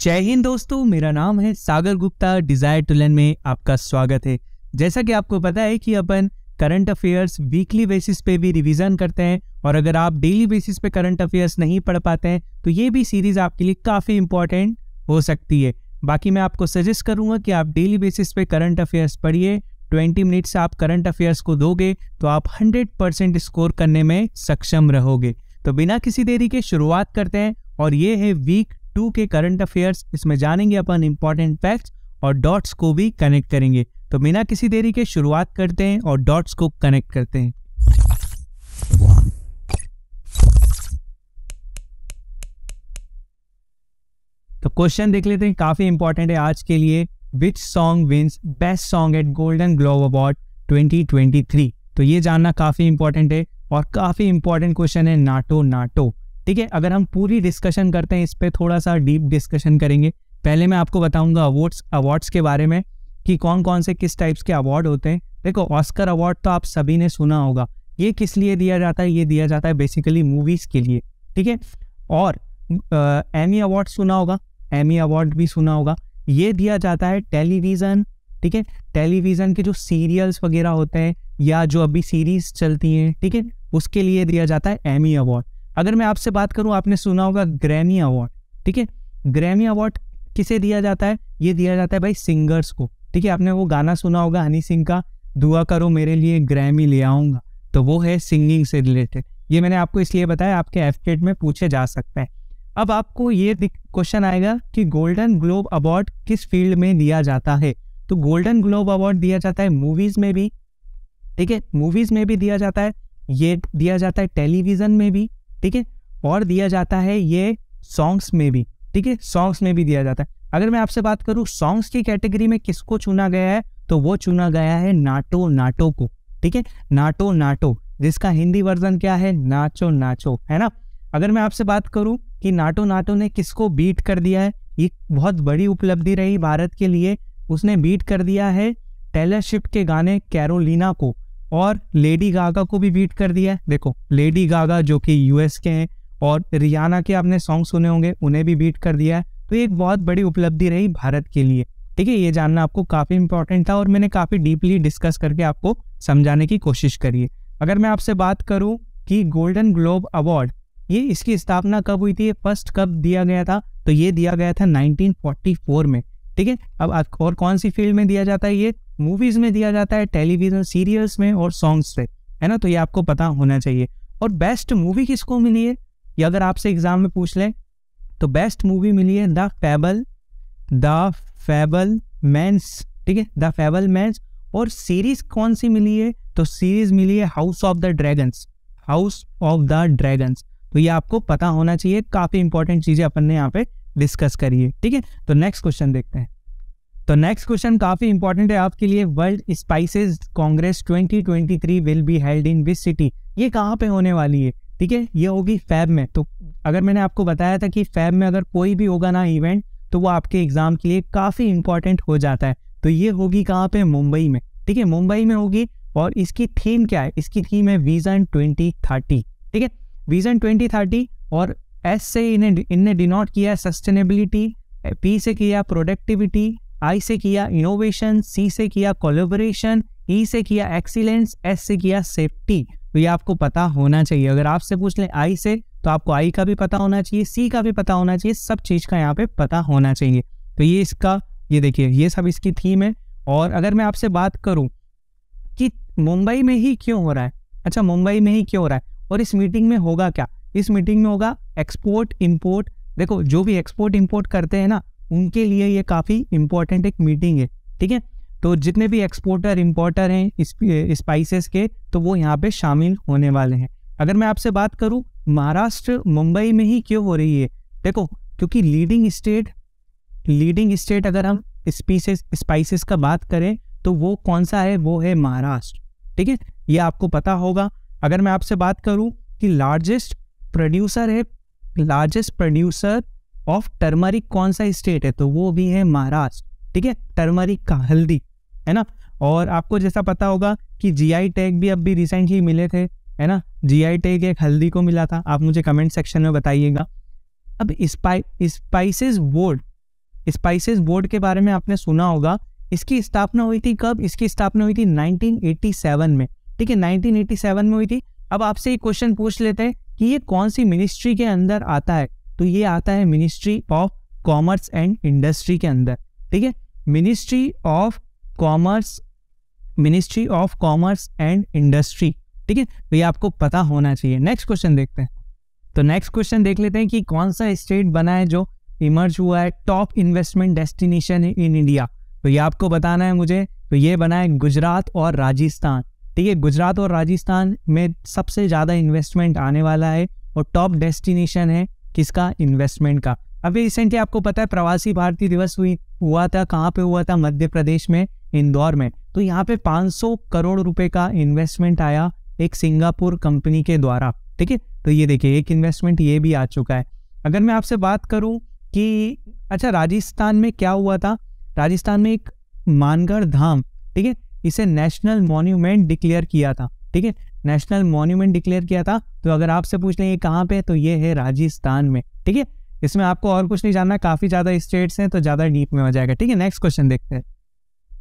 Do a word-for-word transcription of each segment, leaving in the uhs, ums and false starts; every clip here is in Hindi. जय हिंद दोस्तों, मेरा नाम है Sagar Gupta. Desire to learn में आपका स्वागत है। जैसा कि आपको पता है कि अपन करंट अफेयर्स वीकली बेसिस पे भी रिवीजन करते हैं और अगर आप डेली बेसिस पे करंट अफेयर्स नहीं पढ़ पाते हैं तो ये भी सीरीज़ आपके लिए काफ़ी इंपॉर्टेंट हो सकती है। बाकी मैं आपको सजेस्ट करूँगा कि आप डेली बेसिस पे करंट अफेयर्स पढ़िए। ट्वेंटी मिनट्स आप करंट अफेयर्स को दोगे तो आप हंड्रेड परसेंट स्कोर करने में सक्षम रहोगे। तो बिना किसी देरी के शुरुआत करते हैं और ये है वीक टू के करंट अफेयर्स। इसमें जानेंगे अपन इंपॉर्टेंट फैक्ट्स और डॉट्स को भी कनेक्ट करेंगे। तो बिना किसी देरी के शुरुआत करते हैं और डॉट्स को कनेक्ट करते हैं। तो क्वेश्चन देख लेते हैं, काफी इंपॉर्टेंट है आज के लिए। Which song wins best song at Golden Globe award twenty twenty three? तो ये जानना काफी इंपॉर्टेंट है और काफी इंपॉर्टेंट क्वेश्चन है। नाटो नाटो ठीक है। अगर हम पूरी डिस्कशन करते हैं, इस पर थोड़ा सा डीप डिस्कशन करेंगे। पहले मैं आपको बताऊंगा अवार्ड्स अवार्ड्स के बारे में कि कौन कौन से किस टाइप्स के अवार्ड होते हैं। देखो, ऑस्कर अवार्ड तो आप सभी ने सुना होगा। ये किस लिए दिया जाता है? ये दिया जाता है बेसिकली मूवीज़ के लिए, ठीक है। और एमी अवार्ड सुना होगा, एमी अवार्ड भी सुना होगा। ये दिया जाता है टेलीविज़न, ठीक है। टेलीविज़न के जो सीरियल्स वगैरह होते हैं या जो अभी सीरीज चलती हैं, ठीक है, उसके लिए दिया जाता है एमी अवार्ड। अगर मैं आपसे बात करूं, आपने सुना होगा ग्रैमी अवार्ड, ठीक है। ग्रैमी अवार्ड किसे दिया जाता है? ये दिया जाता है भाई सिंगर्स को, ठीक है। आपने वो गाना सुना होगा हनी सिंह का, दुआ करो मेरे लिए ग्रैमी ले आऊँगा, तो वो है सिंगिंग से रिलेटेड। ये मैंने आपको इसलिए बताया, आपके एफकेट में पूछे जा सकते हैं। अब आपको ये क्वेश्चन आएगा कि गोल्डन ग्लोब अवार्ड किस फील्ड में दिया जाता है? तो गोल्डन ग्लोब अवार्ड दिया जाता है मूवीज़ में भी, ठीक है, मूवीज़ में भी दिया जाता है, ये दिया जाता है टेलीविज़न में भी, ठीक है, और दिया जाता है ये सॉन्ग्स में भी, ठीक है, सॉन्ग्स में भी दिया जाता है। अगर मैं आपसे बात करूं सॉन्ग्स की कैटेगरी में किसको चुना गया है, तो वो चुना गया है नाटो नाटो को, ठीक है। नाटो नाटो जिसका हिंदी वर्जन क्या है? नाचो नाचो, है ना। अगर मैं आपसे बात करूं कि नाटो नाटो ने किसको बीट कर दिया है, ये बहुत बड़ी उपलब्धि रही भारत के लिए। उसने बीट कर दिया है टेलर स्विफ्ट के गाने कैरोलिना को और लेडी गागा को भी बीट कर दिया है। देखो, लेडी गागा जो कि यूएस के हैं और रियाना के आपने सॉन्ग सुने होंगे, उन्हें भी बीट कर दिया है। तो एक बहुत बड़ी उपलब्धि रही भारत के लिए, ठीक है। ये जानना आपको काफ़ी इंपॉर्टेंट था और मैंने काफ़ी डीपली डिस्कस करके आपको समझाने की कोशिश करी है। अगर मैं आपसे बात करूँ कि गोल्डन ग्लोब अवार्ड, ये इसकी स्थापना कब हुई थी, फर्स्ट कब दिया गया था, तो ये दिया गया था नाइनटीन फोर्टी फोर में, ठीक है। अब और कौन सी फील्ड में दिया जाता है? ये मूवीज़ में दिया जाता है, टेलीविज़न सीरियल्स में और सॉन्ग्स पे, है ना। तो ये आपको पता होना चाहिए। और बेस्ट मूवी किसको मिली है, ये अगर आपसे एग्ज़ाम में पूछ लें तो बेस्ट मूवी मिली है the fable the Fabelmans, ठीक है, द फेबल मैंस। और सीरीज़ कौन सी मिली है, तो सीरीज़ मिली है House of the Dragons, House of the Dragons. तो ये आपको पता होना चाहिए, काफ़ी इंपॉर्टेंट चीज़ें अपन ने यहाँ पर डिस्कस करी है, ठीक है। तो नेक्स्ट क्वेश्चन देखते हैं। तो नेक्स्ट क्वेश्चन काफ़ी इंपॉर्टेंट है आपके लिए। World spices Congress twenty twenty three will be held in which city? ये कहाँ पे होने वाली है, ठीक है। ये होगी फैब में। तो अगर मैंने आपको बताया था कि फैब में अगर कोई भी होगा ना इवेंट, तो वो आपके एग्जाम के लिए काफ़ी इंपॉर्टेंट हो जाता है। तो ये होगी कहाँ पे? मुंबई में, ठीक है, मुंबई में होगी। और इसकी थीम क्या है? इसकी थीम है विजन ट्वेंटी थर्टी, ठीक है, विजन ट्वेंटी थर्टी। और एस से इन्हें इनने डिनोट किया सस्टेनेबिलिटी, पी से किया प्रोडक्टिविटी, आई से किया इनोवेशन, सी से किया कोलैबोरेशन, ई से किया एक्सीलेंस, एस से किया सेफ्टी। तो ये आपको पता होना चाहिए। अगर आपसे पूछ लें आई से, तो आपको आई का भी पता होना चाहिए, सी का भी पता होना चाहिए, सब चीज़ का यहाँ पे पता होना चाहिए। तो ये इसका, ये देखिए, ये सब इसकी थीम है। और अगर मैं आपसे बात करूँ कि मुंबई में ही क्यों हो रहा है, अच्छा मुंबई में ही क्यों हो रहा है, और इस मीटिंग में होगा क्या? इस मीटिंग में होगा एक्सपोर्ट इम्पोर्ट। देखो, जो भी एक्सपोर्ट इम्पोर्ट करते हैं ना, उनके लिए ये काफ़ी इंपॉर्टेंट एक मीटिंग है, ठीक है। तो जितने भी एक्सपोर्टर इम्पोर्टर हैं स्पाइसेस के, तो वो यहाँ पे शामिल होने वाले हैं। अगर मैं आपसे बात करूँ महाराष्ट्र मुंबई में ही क्यों हो रही है, देखो, क्योंकि लीडिंग स्टेट लीडिंग स्टेट अगर हम स्पीसेस स्पाइसेस का बात करें तो वो कौन सा है? वो है महाराष्ट्र, ठीक है, ये आपको पता होगा। अगर मैं आपसे बात करूँ कि लार्जेस्ट प्रोड्यूसर है लार्जेस्ट प्रोड्यूसर ऑफ टर्मरिक कौन सा स्टेट है, तो वो भी है महाराष्ट्र, ठीक है, टर्मरिक का, हल्दी, है ना। और आपको जैसा पता होगा कि जीआई टैग भी अभी रिसेंटली मिले थे, है ना। जीआई टैग एक हल्दी को मिला था, आप मुझे कमेंट सेक्शन में बताइएगा। अब स्पाइसेस बोर्ड स्पाइसेस बोर्ड के बारे में आपने सुना होगा, इसकी स्थापना हुई थी कब? इसकी स्थापना हुई थी नाइनटीन एटी सेवन में, ठीक है, नाइनटीन एटी सेवन में हुई थी। अब आपसे ये क्वेश्चन पूछ लेते हैं कि ये कौन सी मिनिस्ट्री के अंदर आता है, तो ये आता है ministry of commerce and industry के अंदर, ठीक है, ministry of commerce, ministry of commerce and industry, ठीक है, तो ये आपको पता होना चाहिए। नेक्स्ट क्वेश्चन देखते हैं, तो नेक्स्ट क्वेश्चन देख लेते हैं कि कौन सा स्टेट बना है जो इमर्ज हुआ है top investment destination in India, तो ये आपको बताना है मुझे, तो ये बना है गुजरात और राजस्थान, ठीक है, गुजरात और राजस्थान में सबसे ज़्यादा इन्वेस्टमेंट आने वाला है और टॉप डेस्टिनेशन है किसका? इन्वेस्टमेंट का। अभी रिसेंटली आपको पता है प्रवासी भारतीय दिवस हुई हुआ था, कहाँ पे हुआ था? मध्य प्रदेश में इंदौर में, तो यहाँ पे पाँच सौ करोड़ रुपए का इन्वेस्टमेंट आया एक सिंगापुर कंपनी के द्वारा, ठीक है, तो ये देखिए एक इन्वेस्टमेंट ये भी आ चुका है। अगर मैं आपसे बात करूँ कि अच्छा राजस्थान में क्या हुआ था, राजस्थान में एक मानगढ़ धाम, ठीक है, इसे नेशनल मॉन्यूमेंट डिक्लेयर किया था, ठीक है, नेशनल मॉन्यूमेंट डिक्लेयर किया था, तो अगर आपसे पूछ लें ये कहाँ पे, तो ये है राजस्थान में, ठीक है, इसमें आपको और कुछ नहीं जानना, काफ़ी ज़्यादा स्टेट्स हैं तो ज़्यादा डीप में हो जाएगा, ठीक है। नेक्स्ट क्वेश्चन देखते हैं,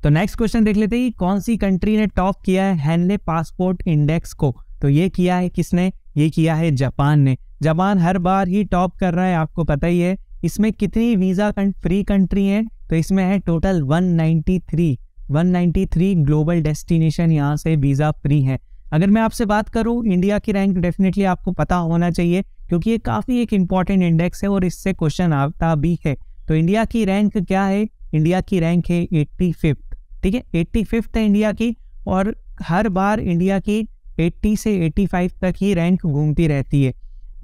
तो नेक्स्ट क्वेश्चन देख लेते हैं कि कौन सी कंट्री ने टॉप किया है हैनले पासपोर्ट इंडेक्स को, तो ये किया है किसने? ये किया है जापान ने। जापान हर बार ही टॉप कर रहा है, आपको पता ही है। इसमें कितनी वीज़ा फ्री कंट्री हैं, तो इसमें है total one ninety three global destination यहाँ से वीज़ा फ्री है। अगर मैं आपसे बात करूँ इंडिया की रैंक, डेफिनेटली आपको पता होना चाहिए क्योंकि ये काफ़ी एक इम्पॉर्टेंट इंडेक्स है और इससे क्वेश्चन आता भी है। तो इंडिया की रैंक क्या है? इंडिया की रैंक है एट्टी फिफ्थ, ठीक है, एट्टी फिफ्थ है इंडिया की, और हर बार इंडिया की एट्टी से एट्टी फाइव तक ही रैंक घूमती रहती है।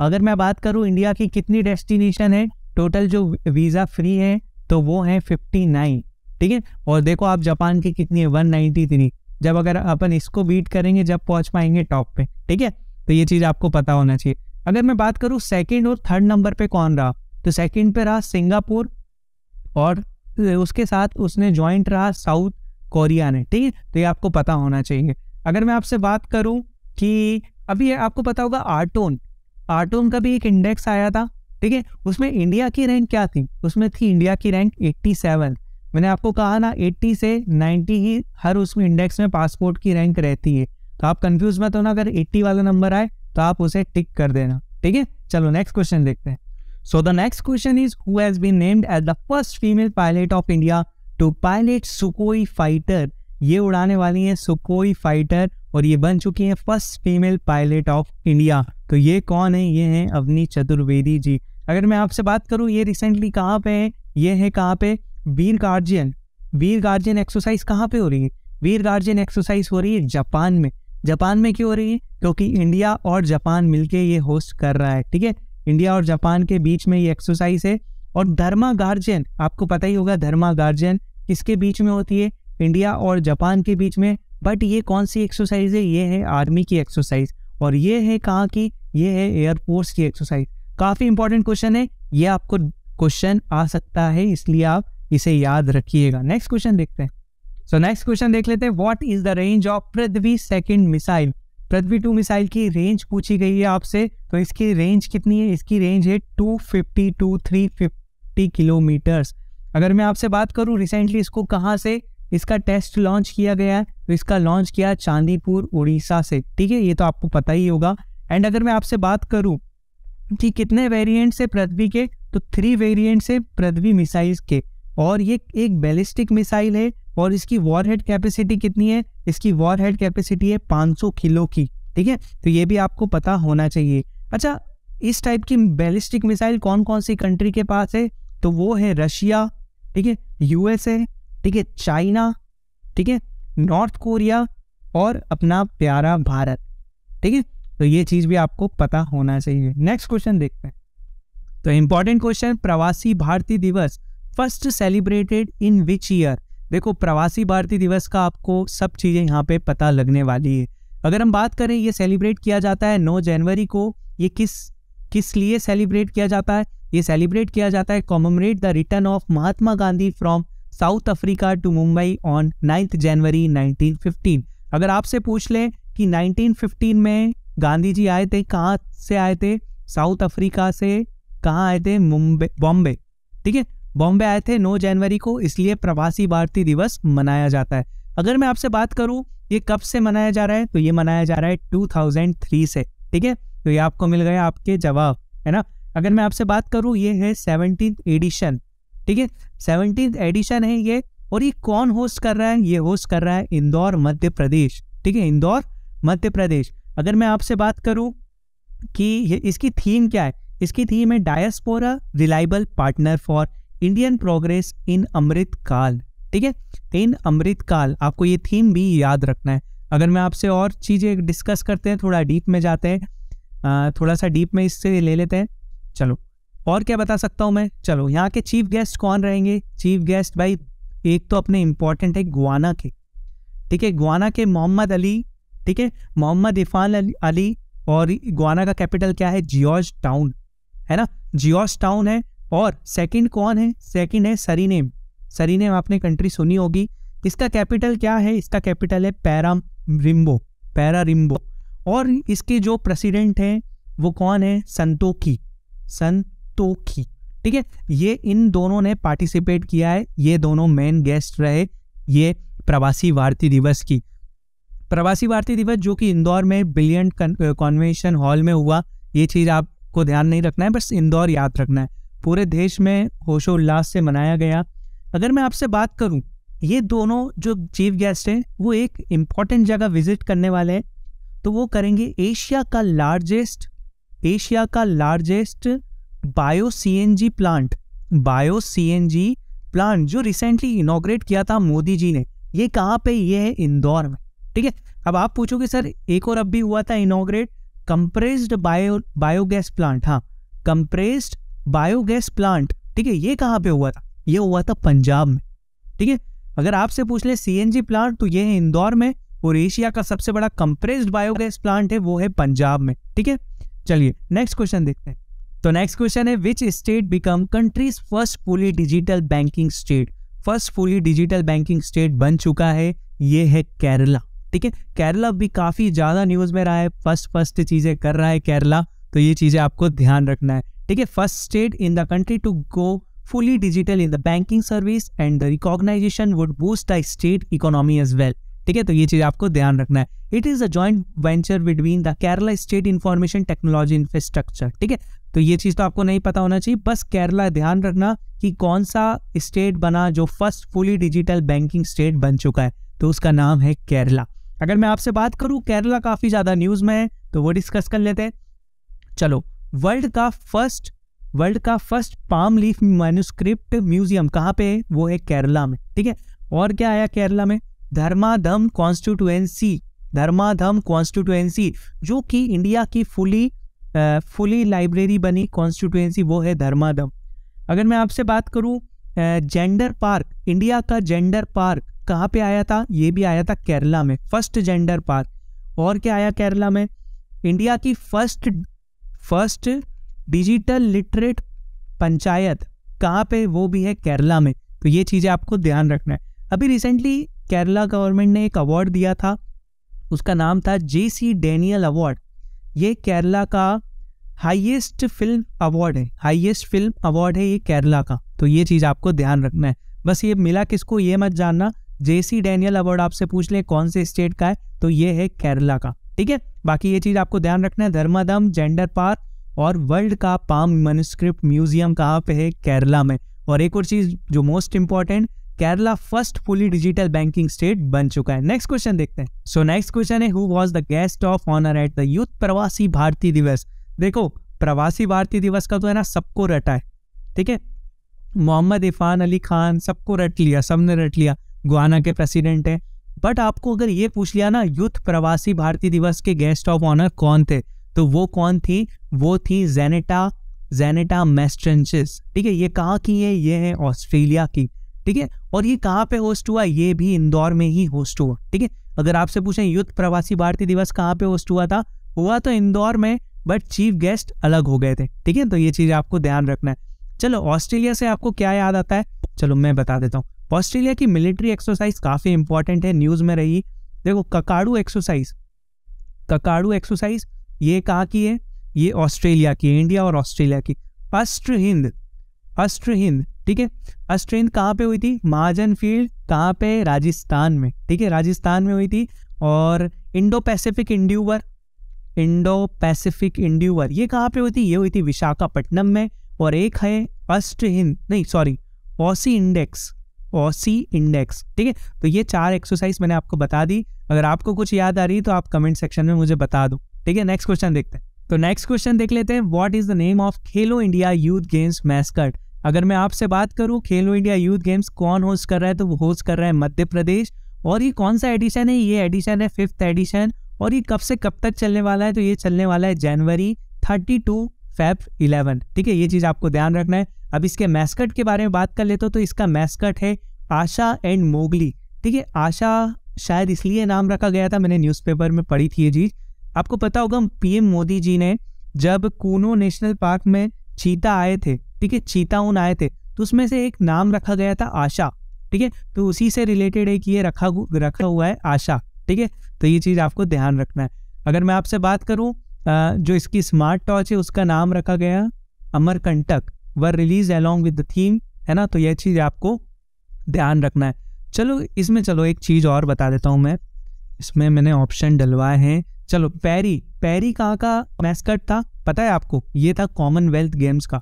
अगर मैं बात करूँ इंडिया की कितनी डेस्टिनेशन है टोटल जो वीज़ा फ्री है, तो वो है फिफ्टी नाइन, ठीक है, और देखो आप जापान की कितनी है वन नाइन्टी थ्री। जब अगर अपन इसको बीट करेंगे जब पहुंच पाएंगे टॉप पे, ठीक है, तो ये चीज़ आपको पता होना चाहिए। अगर मैं बात करूँ सेकंड और थर्ड नंबर पे कौन रहा, तो सेकंड पे रहा सिंगापुर और उसके साथ उसने जॉइंट रहा साउथ कोरिया ने, ठीक है, तो ये आपको पता होना चाहिए। अगर मैं आपसे बात करूँ कि अभी आपको पता होगा आर्टोन, आर्टोन का भी एक इंडेक्स आया था, ठीक है, उसमें इंडिया की रैंक क्या थी? उसमें थी इंडिया की रैंक एट्टी सेवन। मैंने आपको कहा ना एट्टी से नाइन्टी ही हर उसमें इंडेक्स में पासपोर्ट की रैंक रहती है, तो आप कंफ्यूज मत होना, अगर एट्टी वाला नंबर आए तो आप उसे टिक कर देना, ठीक है। चलो नेक्स्ट क्वेश्चन देखते हैं। So the next question is who has been named as the first female pilot of India to pilot Sukhoi fighter. ये उड़ाने वाली है सुकोई फाइटर और ये बन चुकी है first female pilot of India, तो ये कौन है? ये हैं अवनी चतुर्वेदी जी। अगर मैं आपसे बात करूँ ये रिसेंटली कहाँ पे है, ये है कहाँ पे? Veer guardian. Veer guardian exercise कहाँ पे हो रही है? वीर गार्जियन एक्सरसाइज हो रही है जापान में। जापान में क्यों हो रही है? क्योंकि इंडिया और जापान मिलके ये होस्ट कर रहा है, ठीक है, इंडिया और जापान के बीच में ये एक्सरसाइज है। और धर्मा गार्जियन, आपको पता ही होगा धर्मा गार्जियन किसके बीच में होती है? इंडिया और जापान के बीच में। बट ये कौन सी एक्सरसाइज है? ये है आर्मी की एक्सरसाइज और ये है कहाँ की? ये है एयरफोर्स की एक्सरसाइज। काफ़ी इंपॉर्टेंट क्वेश्चन है, ये आपको क्वेश्चन आ सकता है, इसलिए आप इसे याद रखिएगा। नेक्स्ट क्वेश्चन देखते हैं। सो नेक्स्ट क्वेश्चन देख लेते हैं, what is the range of Prithvi second missile. Prithvi two missile की रेंज पूछी गई है आपसे, तो इसकी रेंज कितनी है? इसकी रेंज है two fifty to three fifty kilometres. अगर मैं आपसे बात करूं रिसेंटली इसको कहाँ से इसका टेस्ट लॉन्च किया गया है, तो इसका लॉन्च किया चांदीपुर उड़ीसा से, ठीक है, ये तो आपको पता ही होगा। एंड अगर मैं आपसे बात करूँ कि कितने वेरिएंट्स है पृथ्वी के, तो थ्री वेरिएंट्स है पृथ्वी मिसाइल्स के और ये एक बैलिस्टिक मिसाइल है और इसकी वॉरहेड कैपेसिटी कितनी है? इसकी वॉरहेड कैपेसिटी है पाँच सौ किलो की, ठीक है, तो ये भी आपको पता होना चाहिए। अच्छा, इस टाइप की बैलिस्टिक मिसाइल कौन कौन सी कंट्री के पास है? तो वो है रशिया, ठीक है, यूएसए, ठीक है, चाइना, ठीक है, नॉर्थ कोरिया और अपना प्यारा भारत, ठीक है, तो ये चीज़ भी आपको पता होना चाहिए। नेक्स्ट क्वेश्चन देखते हैं। तो important question, Pravasi Bharatiya Divas first celebrated in which year. देखो प्रवासी भारतीय दिवस का आपको सब चीज़ें यहाँ पे पता लगने वाली है। अगर हम बात करें ये सेलिब्रेट किया जाता है नौ जनवरी को। ये किस किस लिए सेलिब्रेट किया जाता है? ये सेलिब्रेट किया जाता है commemorate the return of Mahatma Gandhi from South Africa to Mumbai on ninth January nineteen fifteen. अगर आपसे पूछ लें कि नाइनटीन फिफ्टीन में गांधी जी आए थे, कहाँ से आए थे? साउथ अफ्रीका से। कहाँ आए थे? मुंबई, बॉम्बे, ठीक है, बॉम्बे आए थे नौ जनवरी को, इसलिए प्रवासी भारतीय दिवस मनाया जाता है। अगर मैं आपसे बात करूं ये कब से मनाया जा रहा है, तो ये मनाया जा रहा है दो हज़ार तीन से, ठीक है। तो ये आपको मिल गया आपके जवाब, है ना। अगर मैं आपसे बात करूं ये है सेवनटीन्थ एडिशन, ठीक है, सेवनटीन्थ एडिशन है ये। और ये कौन होस्ट कर रहा है, ये होस्ट कर रहा है इंदौर, मध्य प्रदेश, ठीक है, इंदौर मध्य प्रदेश। अगर मैं आपसे बात करूं कि ये इसकी थीम क्या है, इसकी थीम है diaspora reliable partner for Indian progress in Amrit Kaal, ठीक है, इन अमृत काल। आपको ये थीम भी याद रखना है। अगर मैं आपसे और चीज़ें डिस्कस करते हैं, थोड़ा डीप में जाते हैं, थोड़ा सा डीप में इससे ले लेते हैं। चलो और क्या बता सकता हूँ मैं, चलो यहाँ के चीफ गेस्ट कौन रहेंगे। चीफ गेस्ट भाई एक तो अपने इम्पॉर्टेंट है गुयाना के, ठीक है, गुयाना के मोहम्मद अली, ठीक है, मोहम्मद इरफान अली। और गुयाना का कैपिटल क्या है, जॉर्ज टाउन, है ना, जॉर्ज टाउन है। और सेकंड कौन है, सेकंड है सरीनेम। सरीनेम आपने कंट्री सुनी होगी, इसका कैपिटल क्या है, इसका कैपिटल है पैरारिम्बो, पैरारिम्बो। और इसके जो प्रेसिडेंट हैं वो कौन है, संतोखी, संतोखी, ठीक है। ये इन दोनों ने पार्टिसिपेट किया है, ये दोनों मेन गेस्ट रहे ये प्रवासी भारतीय दिवस की। प्रवासी भारतीय दिवस जो कि इंदौर में ब्रिलियंट कॉन्वेंशन हॉल में हुआ, ये चीज़ आपको ध्यान नहीं रखना है, बस इंदौर याद रखना है। पूरे देश में होशोल्लास से मनाया गया। अगर मैं आपसे बात करूं, ये दोनों जो चीफ गेस्ट हैं वो एक इम्पॉर्टेंट जगह विजिट करने वाले हैं, तो वो करेंगे एशिया का लार्जेस्ट एशिया का largest bio C N G plant, bio C N G plant जो रिसेंटली इनॉग्रेट किया था मोदी जी ने। ये कहाँ पे, ये है इंदौर में, ठीक है। अब आप पूछोगे सर एक और अब भी हुआ था inaugurate, compressed bio biogas plant, हाँ कंप्रेस्ड बायोगैस प्लांट, ठीक है, ये कहाँ पे हुआ था, ये हुआ था पंजाब में, ठीक है। अगर आपसे पूछ ले सीएनजी प्लांट, तो ये है इंदौर में, और एशिया का सबसे बड़ा कंप्रेस्ड बायोगैस प्लांट है वो है पंजाब में, ठीक है। चलिए नेक्स्ट क्वेश्चन देखते हैं। तो नेक्स्ट क्वेश्चन है, which state become country's first fully digital banking state. First fully digital banking state बन चुका है, ये है केरला, ठीक है। केरला भी काफ़ी ज़्यादा न्यूज़ में रहा है, फर्स्ट फर्स्ट चीज़ें कर रहा है केरला, तो ये चीज़ें आपको ध्यान रखना है, ठीक है। First state in the country to go fully digital in the banking service and the recognisation would boost the state economy as well, ठीक है, तो ये चीज़ आपको ध्यान रखना है। It is a joint venture between the Kerala state information technology infrastructure, ठीक है, तो ये चीज़ तो आपको नहीं पता होना चाहिए, बस केरला ध्यान रखना कि कौन सा स्टेट बना जो first fully digital banking state बन चुका है, तो उसका नाम है केरला। अगर मैं आपसे बात करूं, केरला काफ़ी ज़्यादा न्यूज़ में है, तो वो डिस्कस कर लेते हैं। चलो, वर्ल्ड का फर्स्ट वर्ल्ड का first palm leaf manuscript museum कहाँ पे है, वो है केरला में, ठीक है। और क्या आया केरला में, धर्माधम कॉन्स्टिट्यूएंसी, धर्माधम कॉन्स्टिट्यूएंसी जो कि इंडिया की फुली फुली लाइब्रेरी बनी कॉन्स्टिट्यूएंसी, वो है धर्माधम। अगर मैं आपसे बात करूँ, जेंडर पार्क, इंडिया का जेंडर पार्क कहाँ पे आया था, ये भी आया था केरला में, फर्स्ट जेंडर पार्क। और क्या आया केरला में, इंडिया की first first digital literate panchayat कहाँ पे, वो भी है केरला में, तो ये चीज़ें आपको ध्यान रखना है। अभी रिसेंटली केरला गवर्नमेंट ने एक अवार्ड दिया था, उसका नाम था जे सी डेनियल अवार्ड, ये केरला का हाईएस्ट फिल्म अवार्ड है, हाईएस्ट फिल्म अवार्ड है ये केरला का, तो ये चीज़ आपको ध्यान रखना है। बस ये मिला किसको ये मत जानना, जेसी डेनियल अवार्ड आपसे पूछ ले कौन से स्टेट का है, तो ये है केरला का, ठीक है। बाकी ये चीज़ आपको ध्यान रखना है, धर्माधम, जेंडर पार्क और वर्ल्ड का पाम मैन्युस्क्रिप्ट म्यूजियम कहाँ पे है, केरला में। और एक और चीज़ जो most important, Kerala first fully digital banking state बन चुका है। नेक्स्ट क्वेश्चन देखते हैं। सो नेक्स्ट क्वेश्चन है, who was the guest of honour at the youth Pravasi Bharatiya दिवस। देखो प्रवासी भारतीय दिवस का तो है ना सबको रटा है, ठीक है, मोहम्मद इरफान अली खान सबको रट लिया, सबने रट लिया, गुयाना के प्रेसिडेंट हैं। बट आपको अगर ये पूछ लिया ना यूथ प्रवासी भारतीय दिवस के गेस्ट ऑफ ऑनर कौन थे, तो वो कौन थी, वो थी जेनेटा जेनेटा मैस्ट्रेंचिस, ठीक है। ये कहाँ की है, ये है ऑस्ट्रेलिया की, ठीक है। और ये कहाँ पे होस्ट हुआ, ये भी इंदौर में ही होस्ट हुआ, ठीक है। अगर आपसे पूछें यूथ प्रवासी भारतीय दिवस कहाँ पे होस्ट हुआ था, हुआ तो इंदौर में, बट चीफ गेस्ट अलग हो गए थे, ठीक है, तो ये चीज़ आपको ध्यान रखना है। चलो ऑस्ट्रेलिया से आपको क्या याद आता है, चलो मैं बता देता हूँ। ऑस्ट्रेलिया की मिलिट्री एक्सरसाइज काफ़ी इंपॉर्टेंट है, न्यूज़ में रही। देखो ककाडू एक्सरसाइज, ककाडू एक्सरसाइज ये कहाँ की है, ये ऑस्ट्रेलिया की, इंडिया और ऑस्ट्रेलिया की। अस्त्र हिंद, अस्त्र हिंद, ठीक है। अस्ट्रा हिंद कहाँ पे हुई थी? महाजन फील्ड कहाँ पे? राजस्थान में, ठीक है, राजस्थान में हुई थी। और Indo Pacific endeavour, Indo Pacific endeavour ये कहाँ पे हुई थी? ये हुई थी विशाखापट्टनम में। और एक है अस्ट्र हिंद, नहीं sorry, AUSINDEX, AUSINDEX, ठीक है। तो ये चार एक्सरसाइज मैंने आपको बता दी, अगर आपको कुछ याद आ रही है तो आप कमेंट सेक्शन में मुझे बता दो, ठीक है। नेक्स्ट क्वेश्चन देखते हैं, तो नेक्स्ट क्वेश्चन देख लेते हैं। What is the name of Khelo India youth games mascot? अगर मैं आपसे बात करूं खेलो इंडिया यूथ गेम्स कौन होस्ट कर रहा है, तो वो होस्ट कर रहा है मध्य प्रदेश। और ये कौन सा एडिशन है? ये एडिशन है फिफ्थ एडिशन। और ये कब से कब तक चलने वाला है? तो ये चलने वाला है January thirty to Feb eleven, ठीक है, ये चीज़ आपको ध्यान रखना है। अब इसके मैस्कट के बारे में बात कर लेते हो, तो इसका मैस्कट है आशा एंड मोगली, ठीक है। आशा शायद इसलिए नाम रखा गया था, मैंने न्यूज़पेपर में पढ़ी थी ये चीज़। आपको पता होगा पीएम मोदी जी ने जब कूनो नेशनल पार्क में चीता आए थे, ठीक है, चीताउन आए थे, तो उसमें से एक नाम रखा गया था आशा, ठीक है। तो उसी से रिलेटेड एक ये रखा रखा हुआ है आशा, ठीक है। तो ये चीज़ आपको ध्यान रखना है। अगर मैं आपसे बात करूँ, जो इसकी स्मार्ट टॉर्च है उसका नाम रखा गया Amarkantak, were release along with the theme, है ना। तो यह चीज़ आपको ध्यान रखना है। चलो इसमें, चलो एक चीज़ और बता देता हूँ मैं, इसमें मैंने ऑप्शन डलवाए हैं। चलो पैरी, पैरी कहाँ का मैस्कट था पता है आपको? ये था कॉमनवेल्थ गेम्स का,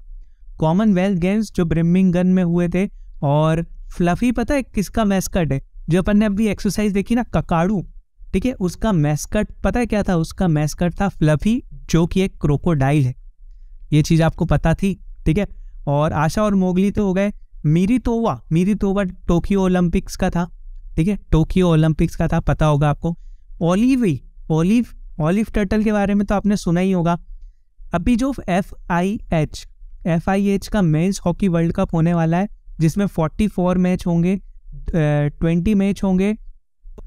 कॉमनवेल्थ गेम्स जो ब्रिमिंगन में हुए थे। और फ्लफी पता है किसका मैस्कट है? जो अपन ने अभी एक्सरसाइज देखी ना, ककाड़ू, ठीक है, उसका मैस्कट पता है क्या था? उसका मैस्कट था फ्लफी, जो कि एक क्रोकोडाइल है, ये चीज़ आपको पता थी, ठीक है। और आशा और मोगली तो हो गए। मीरी तोवा, मीरी तोवा टोक्यो ओलंपिक्स का था, ठीक है, टोक्यो ओलंपिक्स का था, पता होगा आपको। ओलिवी, ओलिव, ओलिव टर्टल के बारे में तो आपने सुना ही होगा। अभी जो F I H F I H का मेज हॉकी वर्ल्ड कप होने वाला है, जिसमें चौवालीस मैच होंगे, बीस मैच होंगे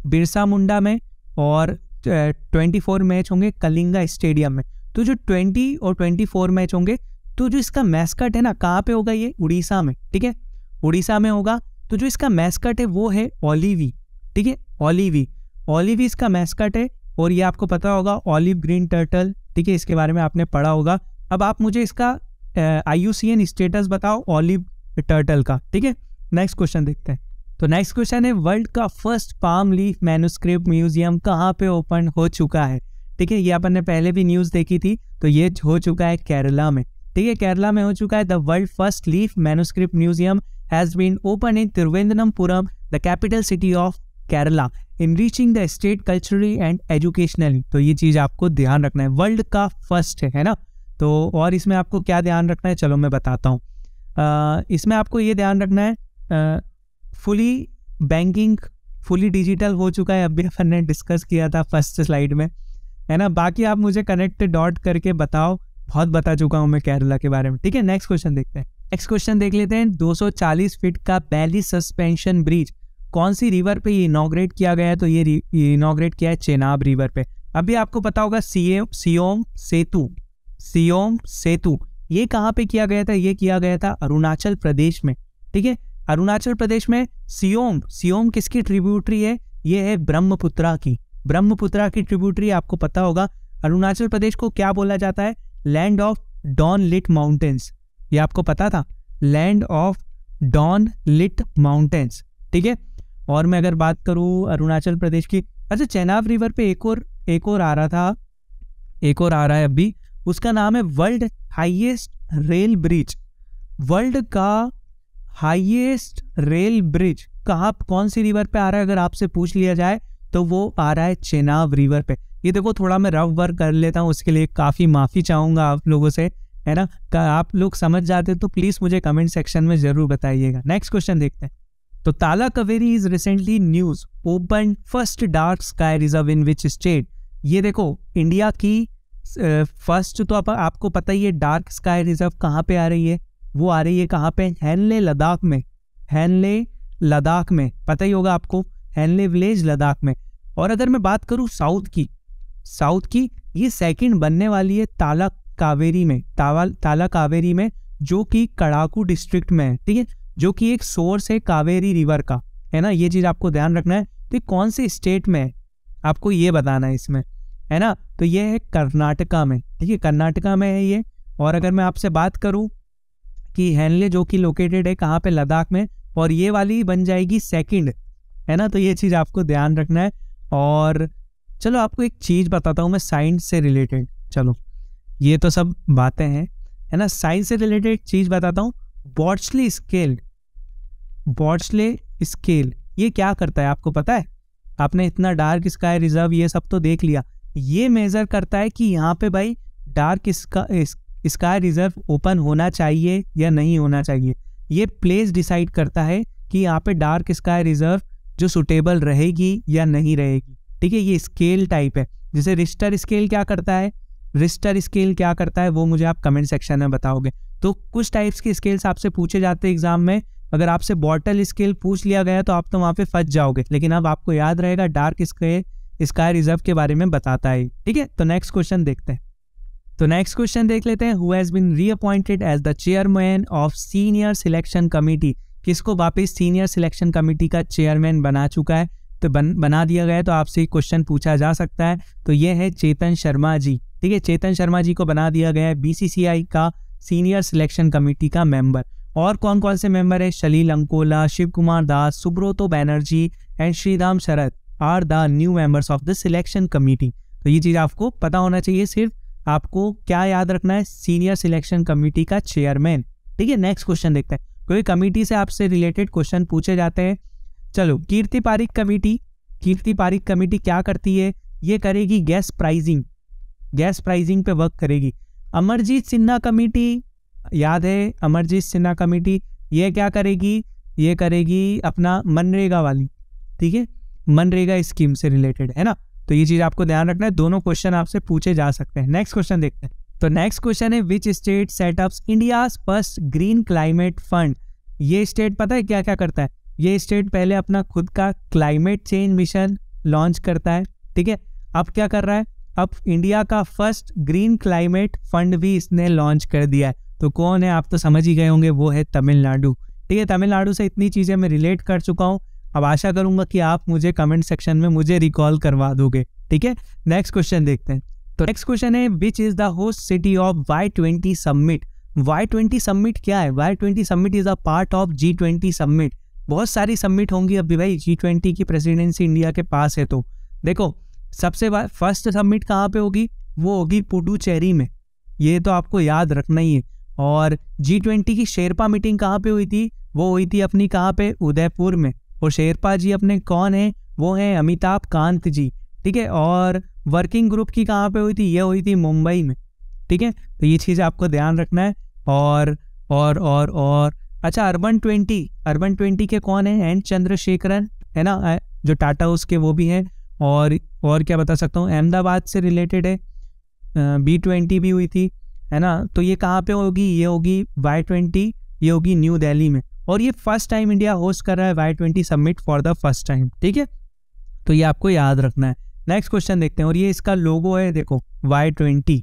बिरसा मुंडा में और चौबीस मैच होंगे कलिंगा स्टेडियम में। तो जो बीस और चौबीस मैच होंगे, तो जो इसका मैस्कट है ना, कहाँ पे होगा ये? उड़ीसा में, ठीक है, उड़ीसा में होगा। तो जो इसका मैस्कट है वो है ओलिवी, ठीक है, ओलिवी, ओलिवी इसका मैस्कट है। और ये आपको पता होगा ऑलिव ग्रीन टर्टल, ठीक है, इसके बारे में आपने पढ़ा होगा। अब आप मुझे इसका I U C N status बताओ ऑलिव टर्टल का, ठीक है। नेक्स्ट क्वेश्चन देखते हैं, तो नेक्स्ट क्वेश्चन है वर्ल्ड का first palm leaf manuscript museum कहाँ पे ओपन हो चुका है? ठीक है, ये अपन ने पहले भी न्यूज़ देखी थी। तो ये हो चुका है केरला में, ठीक है, केरला में हो चुका है। The world first leaf manuscript museum has been open in Thiruvananthapuram, the capital city of Kerala, enriching the state culturally and educationally. तो ये चीज़ आपको ध्यान रखना है, वर्ल्ड का फर्स्ट है, है ना। तो और इसमें आपको क्या ध्यान रखना है, चलो मैं बताता हूँ। इसमें आपको ये ध्यान रखना है, फुली बैंकिंग, फुली डिजिटल हो चुका है, अभी अपन ने डिस्कस किया था फर्स्ट स्लाइड में, है ना। बाकी आप मुझे कनेक्ट डॉट करके बताओ, बहुत बता चुका हूँ मैं केरला के बारे में, ठीक है। नेक्स्ट क्वेश्चन देखते हैं, नेक्स्ट क्वेश्चन देख लेते हैं। दो सौ चालीस फीट का बैली सस्पेंशन ब्रिज कौन सी रिवर पे ये इनॉग्रेट किया गया है? तो ये, ये इनॉग्रेट किया है चेनाब रिवर पे। अभी आपको पता होगा सीएम सियोम सेतु, सियोम सेतु ये कहाँ पे किया गया था? ये किया गया था अरुणाचल प्रदेश में, ठीक है, अरुणाचल प्रदेश में। सियोम, सियोम किसकी ट्रिब्यूटरी है? ये है ब्रह्मपुत्रा की, ब्रह्मपुत्रा की ट्रिब्यूटरी। आपको पता होगा अरुणाचल प्रदेश को क्या बोला जाता है? Land of dawn lit mountains, ये आपको पता था, land of dawn lit mountains, ठीक है। और मैं अगर बात करूँ अरुणाचल प्रदेश की, अच्छा चेनाब रिवर पे एक और एक और आ रहा था, एक और आ रहा है अभी, उसका नाम है world highest rail bridge, world का हाईएस्ट रेल ब्रिज कहाँ, कौन सी रिवर पे आ रहा है? अगर आपसे पूछ लिया जाए तो वो आ रहा है चेनाब रिवर पे। ये देखो थोड़ा मैं रफ वर्क कर लेता हूँ, उसके लिए काफ़ी माफ़ी चाहूँगा आप लोगों से, है ना। आप लोग समझ जाते तो प्लीज़ मुझे कमेंट सेक्शन में ज़रूर बताइएगा। नेक्स्ट क्वेश्चन देखते हैं, तो ताला Kaveri is recently news open first dark sky reserve in which state? ये देखो इंडिया की फर्स्ट, तो आप, आपको पता ही है डार्क स्काई रिजर्व कहाँ पे आ रही है, वो आ रही है कहाँ पे? हैनले लद्दाख में, हैनले लद्दाख में, पता ही होगा आपको, हैनले विलेज लद्दाख में। और अगर मैं बात करूँ साउथ की, साउथ की ये सेकेंड बनने वाली है ताला कावेरी में, तावा ताला कावेरी में, जो कि कड़ाकू डिस्ट्रिक्ट में है, ठीक है, जो कि एक सोर्स है कावेरी रिवर का, है ना। ये चीज़ आपको ध्यान रखना है। तो कौन से स्टेट में है आपको ये बताना है इसमें, है ना। तो ये है कर्नाटका में, ठीक है, कर्नाटका में है ये। और अगर मैं आपसे बात करूँ की हैनले, जो कि लोकेटेड है कहाँ पे, लद्दाख में, और ये वाली बन जाएगी सेकंड, है ना। तो ये चीज़ आपको ध्यान रखना है। और चलो आपको एक चीज़ बताता हूँ मैं साइंस से रिलेटेड, चलो ये तो सब बातें हैं, है ना, साइंस से रिलेटेड चीज़ बताता हूँ। बॉर्चले स्केल, बॉर्चले स्केल ये क्या करता है आपको पता है? आपने इतना डार्क स्काई रिजर्व ये सब तो देख लिया, ये मेज़र करता है कि यहाँ पे भाई डार्क स्काई रिजर्व ओपन होना चाहिए या नहीं होना चाहिए। ये प्लेस डिसाइड करता है कि यहाँ पे डार्क स्काई रिजर्व जो सुटेबल रहेगी या नहीं रहेगी, ठीक है। ये स्केल टाइप है, जैसे रिस्टर स्केल क्या करता है, रिस्टर स्केल क्या करता है वो मुझे आप कमेंट सेक्शन में बताओगे। तो कुछ टाइप्स के स्केल्स आपसे पूछे जाते हैं एग्जाम में। अगर आपसे बॉटल स्केल पूछ लिया गया तो आप तो वहाँ पे फंस जाओगे, लेकिन अब आपको याद रहेगा डार्क स्काई स्काई रिजर्व के बारे में बताता है, ठीक है। तो नेक्स्ट क्वेश्चन देखते हैं, तो नेक्स्ट क्वेश्चन देख लेते हैं। Who has been reappointed as the chairman of senior selection committee, किसको वापस सीनियर सिलेक्शन कमेटी का चेयरमैन बना चुका है, तो बन बना दिया गया है, तो आपसे क्वेश्चन पूछा जा सकता है। तो ये है चेतन शर्मा जी, ठीक है। चेतन शर्मा जी को बना दिया गया है बीसीसीआई का सीनियर सिलेक्शन कमेटी का मेंबर। और कौन कौन से मेंबर है, Salil Ankola, Shiv Kumar Das, Subroto Banerjee and Shriram Sharad are the new members of the selection committee. तो ये चीज़ आपको पता होना चाहिए। सिर्फ आपको क्या याद रखना है, सीनियर सिलेक्शन कमेटी का चेयरमैन, ठीक है। नेक्स्ट क्वेश्चन देखते हैं, कोई कमेटी से आपसे रिलेटेड क्वेश्चन पूछे जाते हैं। चलो कीर्ति पारिक कमेटी, कीर्ति पारिक कमेटी क्या करती है, ये करेगी गैस प्राइजिंग, गैस प्राइजिंग पे वर्क करेगी। अमरजीत सिन्हा कमेटी, याद है अमरजीत सिन्हा कमेटी, ये क्या करेगी, ये करेगी अपना मनरेगा वाली, ठीक है, मनरेगा स्कीम से रिलेटेड, है ना। तो ये चीज़ आपको ध्यान रखना है, दोनों क्वेश्चन आपसे पूछे जा सकते हैं। नेक्स्ट क्वेश्चन देखते हैं, तो नेक्स्ट क्वेश्चन है which state setups India's first green climate fund. ये स्टेट पता है क्या क्या करता है, ये स्टेट पहले अपना खुद का क्लाइमेट चेंज मिशन लॉन्च करता है, ठीक है। अब क्या कर रहा है, अब इंडिया का फर्स्ट ग्रीन क्लाइमेट फंड भी इसने लॉन्च कर दिया है। तो कौन है आप तो समझ ही गए होंगे, वो है तमिलनाडु, ठीक है। तमिलनाडु से इतनी चीज़ें मैं रिलेट कर चुका हूँ, अब आशा करूँगा कि आप मुझे कमेंट सेक्शन में मुझे रिकॉल करवा दोगे, ठीक है। नेक्स्ट क्वेश्चन देखते हैं, तो नेक्स्ट क्वेश्चन है which is the host city of Y twenty summit. Y twenty summit क्या है, Y twenty summit is a part of G twenty summit. बहुत सारी समिट होंगी अभी भाई, जी ट्वेंटी की प्रेसिडेंसी इंडिया के पास है। तो देखो सबसे फर्स्ट समिट कहाँ पे होगी, वो होगी पुडुचेरी में, ये तो आपको याद रखना ही है। और जी ट्वेंटी की शेरपा मीटिंग कहाँ पे हुई थी, वो हुई थी अपनी कहाँ पे, उदयपुर में। और शेरपा जी अपने कौन है, वो हैं अमिताभ कांत जी, ठीक है। और वर्किंग ग्रुप की कहाँ पे हुई थी, ये हुई थी मुंबई में, ठीक है। तो ये चीज़ आपको ध्यान रखना है। और और और और अच्छा, अर्बन ट्वेंटी, अर्बन ट्वेंटी के कौन है, एन चंद्रशेखरन, है ना, जो टाटा उसके वो भी हैं। और और क्या बता सकता हूँ, अहमदाबाद से रिलेटेड है, बी ट्वेंटी भी हुई थी, है ना। तो ये कहाँ पे होगी, ये होगी वाई ट्वेंटी, ये होगी न्यू दिल्ली में। और ये फर्स्ट टाइम इंडिया होस्ट कर रहा है Y twenty summit for the first time, ठीक है। तो ये आपको याद रखना है। नेक्स्ट क्वेश्चन देखते हैं, और ये इसका लोगो है, देखो वाई ट्वेंटी,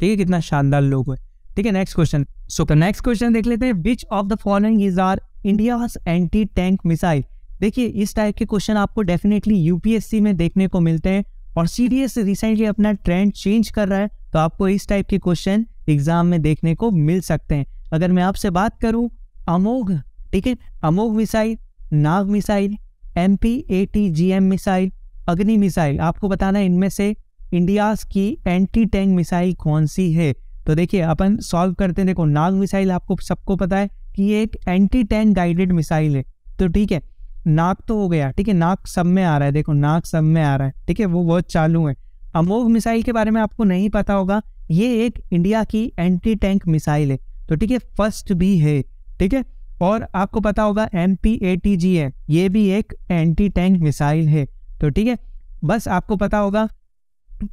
ठीक है, कितना शानदार लोगो है, ठीक है। नेक्स्ट क्वेश्चन, सो तो नेक्स्ट क्वेश्चन देख लेते हैं, which of the following is are India's anti tank missile. देखिए इस टाइप के क्वेश्चन आपको डेफिनेटली यूपीएससी में देखने को मिलते हैं, और सीडीएस रिसेंटली अपना ट्रेंड चेंज कर रहा है, तो आपको इस टाइप के क्वेश्चन एग्जाम में देखने को मिल सकते हैं। अगर मैं आपसे बात करूं, अमोघ, ठीक है, Amogh missile, Nag missile, M P A T G M missile, Agni missile, आपको बताना है इनमें से इंडिया की एंटी टैंक मिसाइल कौन सी है। तो देखिए अपन सॉल्व करते हैं। देखो नाग मिसाइल आपको सबको पता है कि ये एक एंटी टैंक गाइडेड मिसाइल है, तो ठीक है, नाग तो हो गया, ठीक है, नाग सब में आ रहा है, देखो नाग सब में आ रहा है, ठीक है, वो बहुत चालू है। अमोघ मिसाइल के बारे में आपको नहीं पता होगा, ये एक इंडिया की एंटी टैंक मिसाइल है, तो ठीक है, फर्स्ट भी है, ठीक है। और आपको पता होगा M P A T G है, ये भी एक एंटी टैंक मिसाइल है, तो ठीक है। बस आपको पता होगा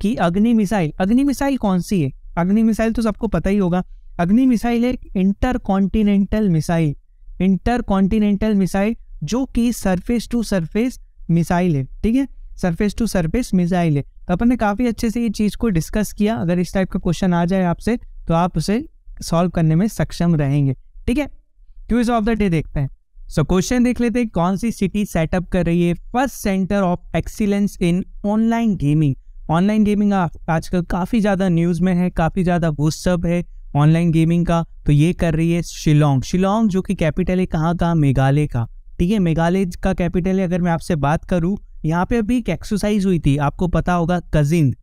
कि अग्नि मिसाइल, अग्नि मिसाइल कौन सी है, अग्नि मिसाइल तो सबको पता ही होगा। अग्नि मिसाइल एक intercontinental missile, intercontinental missile जो कि सरफेस टू सरफेस मिसाइल है, ठीक है, सरफेस टू सरफेस मिसाइल है। तो अपन ने काफ़ी अच्छे से ये चीज़ को डिस्कस किया। अगर इस टाइप का क्वेश्चन आ जाए आपसे तो आप उसे सॉल्व करने में सक्षम रहेंगे, ठीक है। क्विज ऑफ द डे देखते हैं। सो क्वेश्चन देख लेते हैं, कौन सी सिटी सेटअप कर रही है first centre of excellence in online gaming. Online gaming आजकल काफ़ी ज़्यादा न्यूज़ में है, काफ़ी ज़्यादा बूस्ट है, ऑनलाइन गेमिंग का, तो ये कर रही है शिलोंग। शिलोंग जो कि कैपिटल है कहाँ का, मेघालय का, ठीक है, मेघालय का कैपिटल है। अगर मैं आपसे बात करूँ, यहाँ पे अभी एक एक्सरसाइज हुई थी, आपको पता होगा कजिन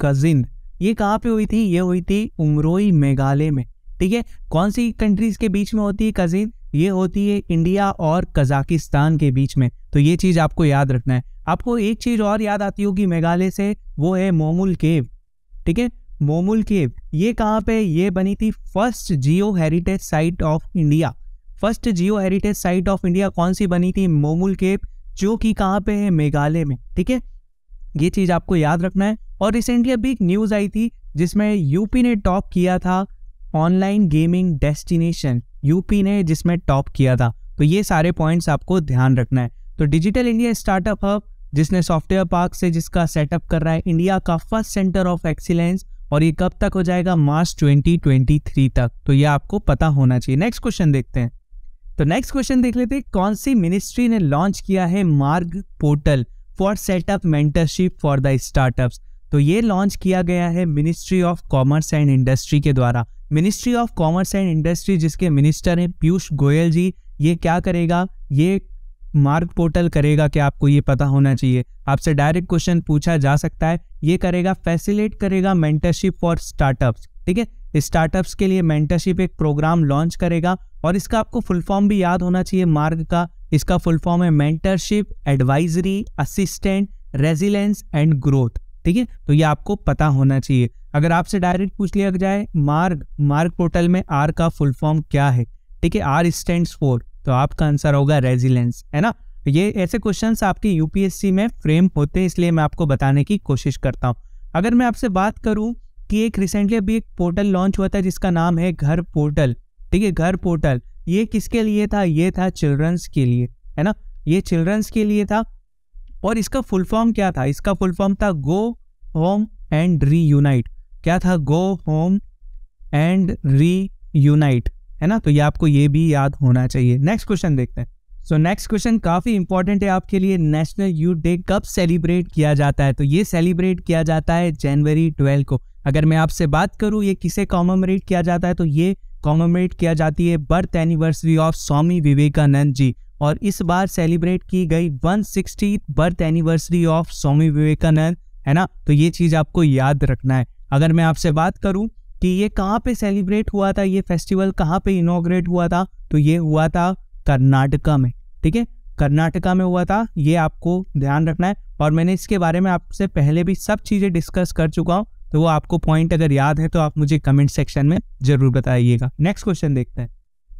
कजिन ये कहाँ पे हुई थी, ये हुई थी उमरोई मेघालय में, ठीक है। कौन सी कंट्रीज के बीच में होती है कजिन, ये होती है इंडिया और कजाकिस्तान के बीच में, तो ये चीज़ आपको याद रखना है। आपको एक चीज़ और याद आती होगी मेघालय से, वो है मोमुल केव, ठीक है। मोमुल केव ये कहाँ पे, ये बनी थी first geo heritage site of India. First geo heritage site of India कौन सी बनी थी, मोमुल केव, जो कि कहाँ पे है, मेघालय में, ठीक है। ये चीज़ आपको याद रखना है। और रिसेंटली अभी एक न्यूज़ आई थी जिसमें यूपी ने टॉप किया था ऑनलाइन गेमिंग डेस्टिनेशन, यूपी ने जिसमें टॉप किया था, तो ये सारे पॉइंट्स आपको ध्यान रखना है। तो डिजिटल इंडिया स्टार्टअप हब जिसने सॉफ्टवेयर पार्क से जिसका सेटअप कर रहा है, इंडिया का फर्स्ट सेंटर ऑफ एक्सीलेंस, और ये कब तक हो जाएगा, मार्च ट्वेंटी ट्वेंटी थ्री तक, तो ये आपको पता होना चाहिए। नेक्स्ट क्वेश्चन देखते हैं, तो नेक्स्ट क्वेश्चन देख लेते हैं, कौन सी मिनिस्ट्री ने लॉन्च किया है मार्ग portal for setup mentorship for the startups, तो ये लॉन्च किया गया है ministry of commerce and industry के द्वारा। Ministry of commerce and industry जिसके मिनिस्टर हैं पीयूष गोयल जी, ये क्या करेगा, ये मार्ग पोर्टल करेगा, क्या आपको ये पता होना चाहिए, आपसे डायरेक्ट क्वेश्चन पूछा जा सकता है। ये करेगा, फैसिलिटेट करेगा मेंटरशिप फॉर स्टार्टअप्स, ठीक है, स्टार्टअप्स के लिए मेंटरशिप एक प्रोग्राम लॉन्च करेगा, और इसका आपको फुल फॉर्म भी याद होना चाहिए मार्ग का। इसका फुल फॉर्म है mentorship advisory assistant resilience and growth, ठीक है, तो ये आपको पता होना चाहिए। अगर आपसे डायरेक्ट पूछ लिया जाए मार्ग मार्ग पोर्टल में आर का फुल फॉर्म क्या है, ठीक है, आर स्टैंड्स फॉर, तो आपका आंसर होगा रेजिलेंस, है ना। ये ऐसे क्वेश्चंस आपके यूपीएससी में फ्रेम होते हैं, इसलिए मैं आपको बताने की कोशिश करता हूँ। अगर मैं आपसे बात करूँ कि एक रिसेंटली अभी एक पोर्टल लॉन्च हुआ था जिसका नाम है घर पोर्टल, ठीक है, घर पोर्टल, ये किसके लिए था, ये था चिल्ड्रंस के लिए, है ना, ये चिल्ड्रंस के लिए था। और इसका फुल फॉर्म क्या था, इसका फुल फॉर्म था go home and reunite, क्या था, go home and reunite, है ना, तो ये आपको ये भी याद होना चाहिए। नेक्स्ट क्वेश्चन देखते हैं, सो नेक्स्ट क्वेश्चन काफ़ी इंपॉर्टेंट है आपके लिए। नेशनल यूथ डे कब सेलिब्रेट किया जाता है, तो ये सेलिब्रेट किया जाता है जनवरी ट्वेल्व को। अगर मैं आपसे बात करूँ ये किसे कॉमेमोरेट किया जाता है, तो ये कॉमेमोरेट किया जाती है birth anniversary of Swami Vivekananda ji, और इस बार सेलिब्रेट की गई one sixtieth birth anniversary of Swami Vivekananda, है ना, तो ये चीज़ आपको याद रखना है। अगर मैं आपसे बात करूं कि ये कहाँ पे सेलिब्रेट हुआ था, ये फेस्टिवल कहाँ पे इनॉग्रेट हुआ था, तो ये हुआ था कर्नाटका में, ठीक है, कर्नाटका में हुआ था, ये आपको ध्यान रखना है। और मैंने इसके बारे में आपसे पहले भी सब चीज़ें डिस्कस कर चुका हूँ, तो वो आपको पॉइंट अगर याद है तो आप मुझे कमेंट सेक्शन में ज़रूर बताइएगा। नेक्स्ट क्वेश्चन देखते हैं,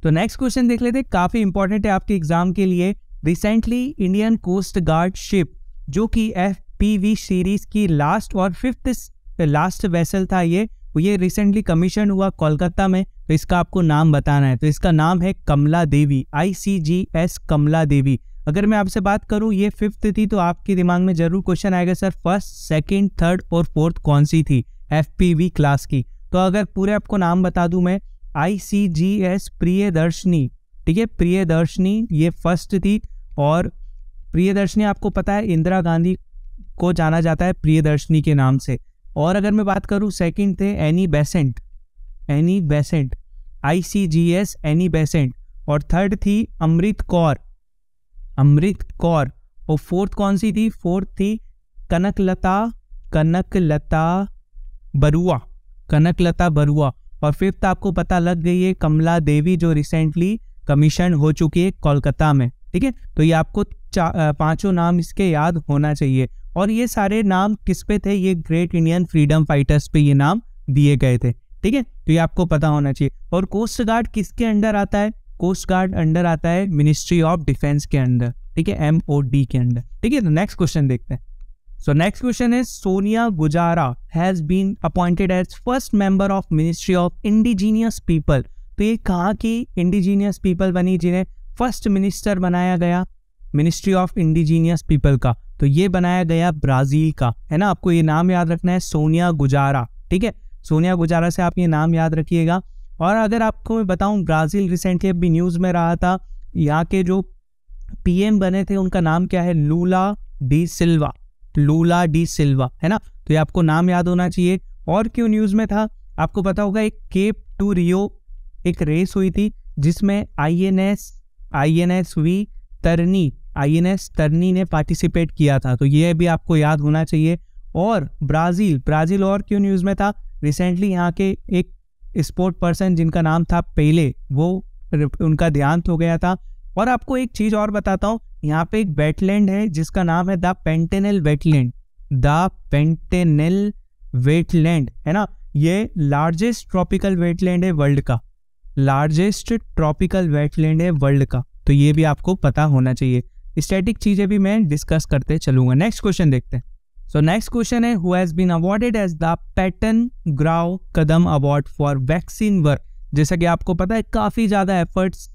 तो नेक्स्ट क्वेश्चन देख लेते हैं, काफ़ी इंपॉर्टेंट है आपके एग्जाम के लिए। Recently Indian coast guard ship जो कि एफ पी वी सीरीज की लास्ट और फिफ्थ लास्ट वेसल था, ये ये रिसेंटली कमीशन हुआ कोलकाता में, तो इसका आपको नाम बताना है, तो इसका नाम है कमला देवी, आई सी जी एस कमला देवी। अगर मैं आपसे बात करूं ये फिफ्थ थी, तो आपके दिमाग में जरूर क्वेश्चन आएगा, सर फर्स्ट सेकंड थर्ड और फोर्थ कौन सी थी एफ पी वी क्लास की, तो अगर पूरे आपको नाम बता दूं मैं, आई सी जी एस प्रियदर्शनी, ठीक है, प्रियदर्शनी ये फर्स्ट थी, और प्रियदर्शनी आपको पता है इंदिरा गांधी को जाना जाता है प्रियदर्शनी के नाम से। और अगर मैं बात करूं सेकंड थे Annie Besant, Annie Besant I C G S Annie Besant, और थर्ड थी अमृत कौर, अमृत कौर, और फोर्थ कौन सी थी, फोर्थ थी कनकलता कनकलता बरुआ, कनकलता बरुआ, और फिफ्थ आपको पता लग गई है कमला देवी जो रिसेंटली कमीशन हो चुकी है कोलकाता में, ठीक है, तो ये आपको पांचों नाम इसके याद होना चाहिए। और ये सारे नाम किस पे थे, ये ग्रेट इंडियन फ्रीडम फाइटर्स पे ये नाम दिए गए थे, ठीक है, तो ये आपको पता होना चाहिए। और कोस्ट गार्ड किसके अंडर आता है, कोस्ट गार्ड अंडर आता है मिनिस्ट्री ऑफ डिफेंस के अंडर, ठीक है, एम ओ डी के अंडर, ठीक है। तो नेक्स्ट क्वेश्चन देखते हैं, सो नेक्स्ट क्वेश्चन है Sonia Guajajara has been appointed as first member of ministry of indigenous people, तो ये कहाँ की इंडिजीनियस पीपल बनी जिन्हें फर्स्ट मिनिस्टर बनाया गया मिनिस्ट्री ऑफ इंडिजीनियस पीपल का, तो ये बनाया गया ब्राज़ील का, है ना, आपको ये नाम याद रखना है सोनिया गुजारा, ठीक है, सोनिया गुजारा से आप ये नाम याद रखिएगा। और अगर आपको मैं बताऊँ ब्राज़ील रिसेंटली अभी न्यूज़ में रहा था, यहाँ के जो पीएम बने थे उनका नाम क्या है, Lula da Silva, Lula da Silva, है ना, तो ये आपको नाम याद होना चाहिए। और क्यों न्यूज़ में था आपको पता होगा, एक केप टू रियो एक रेस हुई थी जिसमें I N S I N S V Tarini I N S Tarini ने पार्टिसिपेट किया था, तो यह भी आपको याद होना चाहिए। और ब्राज़ील ब्राज़ील और क्यों न्यूज़ में था, रिसेंटली यहाँ के एक स्पोर्ट पर्सन जिनका नाम था पेले, वो उनका देहांत हो गया था। और आपको एक चीज़ और बताता हूँ, यहाँ पे एक वेटलैंड है जिसका नाम है the Pantanal wetland, the Pantanal wetland है ना, ये लार्जेस्ट ट्रॉपिकल वेटलैंड है वर्ल्ड का, लार्जेस्ट ट्रॉपिकल वेटलैंड है वर्ल्ड का, तो ये भी आपको पता होना चाहिए। स्टैटिक चीज़ें भी मैं डिस्कस करते चलूँगा। नेक्स्ट क्वेश्चन देखते हैं। सो नेक्स्ट क्वेश्चन है, who has been awarded as the pattern ग्राव Kadam award for vaccine work. जैसा कि आपको पता है काफ़ी ज़्यादा एफर्ट्स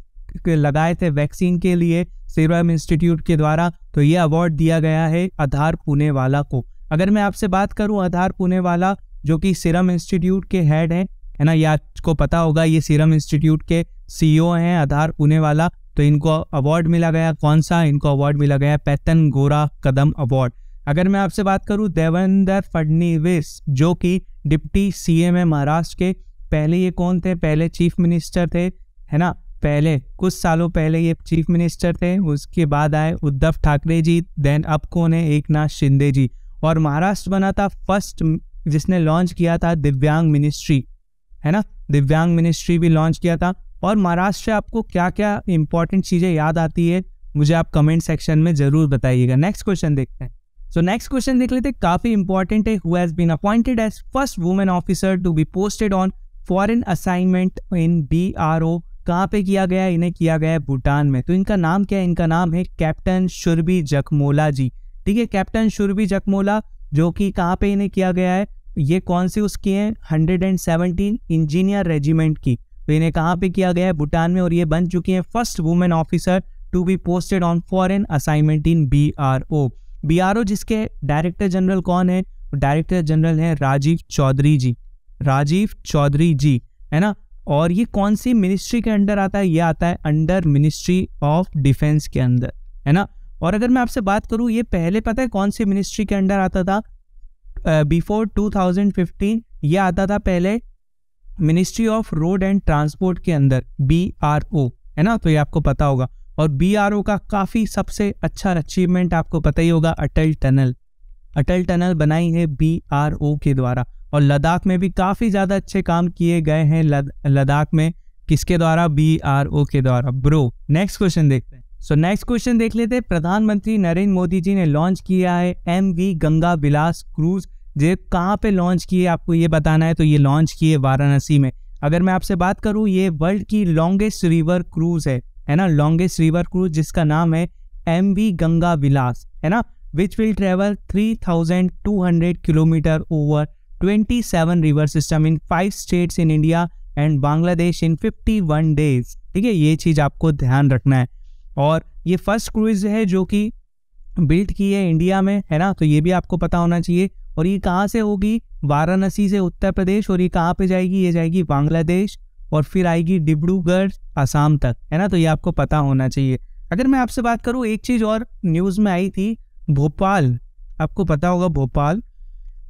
लगाए थे वैक्सीन के लिए सीरम इंस्टीट्यूट के द्वारा, तो ये अवार्ड दिया गया है आधार पूनेवाला को। अगर मैं आपसे बात करूं, आधार पूनेवाला जो कि सीरम इंस्टीट्यूट के हेड हैं है ना, ये आपको पता होगा, ये सीरम इंस्टीट्यूट के सीईओ हैं आधार पूनेवाला, तो इनको अवार्ड मिला गया। कौन सा इनको अवार्ड मिला गया? पैतन गोरा कदम अवार्ड। अगर मैं आपसे बात करूं, देवेंद्र फडणवीस जो कि डिप्टी सीएम है महाराष्ट्र के, पहले ये कौन थे? पहले चीफ मिनिस्टर थे है ना, पहले कुछ सालों पहले ये चीफ मिनिस्टर थे, उसके बाद आए उद्धव ठाकरे जी, देन अब कौन है? एक नाथ शिंदे जी। और महाराष्ट्र बना था फर्स्ट जिसने लॉन्च किया था दिव्यांग मिनिस्ट्री है ना, दिव्यांग मिनिस्ट्री भी लॉन्च किया था। और महाराष्ट्र से आपको क्या क्या इंपॉर्टेंट चीज़ें याद आती है मुझे आप कमेंट सेक्शन में ज़रूर बताइएगा। नेक्स्ट क्वेश्चन देखते हैं। सो नेक्स्ट क्वेश्चन देख लेते हैं, काफ़ी इंपॉर्टेंट है। Who has been appointed as first women officer to be posted on foreign assignment in B R O. कहाँ पे किया गया? इन्हें किया गया है भूटान में। तो इनका नाम क्या है? इनका नाम है कैप्टन शुरबी जकमोला जी। ठीक है, कैप्टन शुरबी जकमोला जो कि कहाँ पे इन्हें किया गया है, ये कौन सी उसकी है? एक सौ सत्रह इंजीनियर रेजिमेंट की। तो इन्हें कहाँ पे किया गया है? भूटान में। और ये बन चुकी हैं first women officer to be posted on foreign assignment in B R O. B R O जिसके डायरेक्टर जनरल कौन है? डायरेक्टर जनरल हैं राजीव चौधरी जी, राजीव चौधरी जी है ना। और ये कौन सी मिनिस्ट्री के अंडर आता है? ये आता है अंडर मिनिस्ट्री ऑफ डिफेंस के अंदर है ना। और अगर मैं आपसे बात करूँ, ये पहले पता है कौन सी मिनिस्ट्री के अंडर आता था? बिफोर टू थाउजेंड फिफ्टीन ये आता था पहले ministry of road and transport के अंदर, बी आर ओ है ना, तो ये आपको पता होगा। और बी आर ओ का काफ़ी सबसे अच्छा अचीवमेंट आपको पता ही होगा, अटल टनल, अटल टनल बनाई है बी आर ओ के द्वारा। और लद्दाख में भी काफ़ी ज़्यादा अच्छे काम किए गए हैं लद्दाख में, किसके द्वारा? बी आर ओ के द्वारा ब्रो। नेक्स्ट क्वेश्चन देखते हैं। सो नेक्स्ट क्वेश्चन देख लेते हैं। प्रधानमंत्री नरेंद्र मोदी जी ने लॉन्च किया है M V Ganga Vilas cruise. ये कहाँ पे लॉन्च किए आपको ये बताना है, तो ये लॉन्च किए वाराणसी में। अगर मैं आपसे बात करूँ, ये वर्ल्ड की लॉन्गेस्ट रिवर क्रूज है है ना, लॉन्गेस्ट रिवर क्रूज जिसका नाम है एम वी गंगा विलास है ना, which will travel three thousand two hundred kilometre over twenty seven river system in five states in India and Bangladesh in fifty one days. ठीक है, ये चीज़ आपको ध्यान रखना है। और ये फर्स्ट क्रूज है जो कि बिल्ड की है इंडिया में है ना, तो ये भी आपको पता होना चाहिए। और ये कहाँ से होगी? वाराणसी से उत्तर प्रदेश, और ये कहाँ पे जाएगी? ये जाएगी बांग्लादेश और फिर आएगी डिब्रूगढ़ आसाम तक है ना, तो ये आपको पता होना चाहिए। अगर मैं आपसे बात करूँ, एक चीज़ और न्यूज़ में आई थी, भोपाल, आपको पता होगा भोपाल,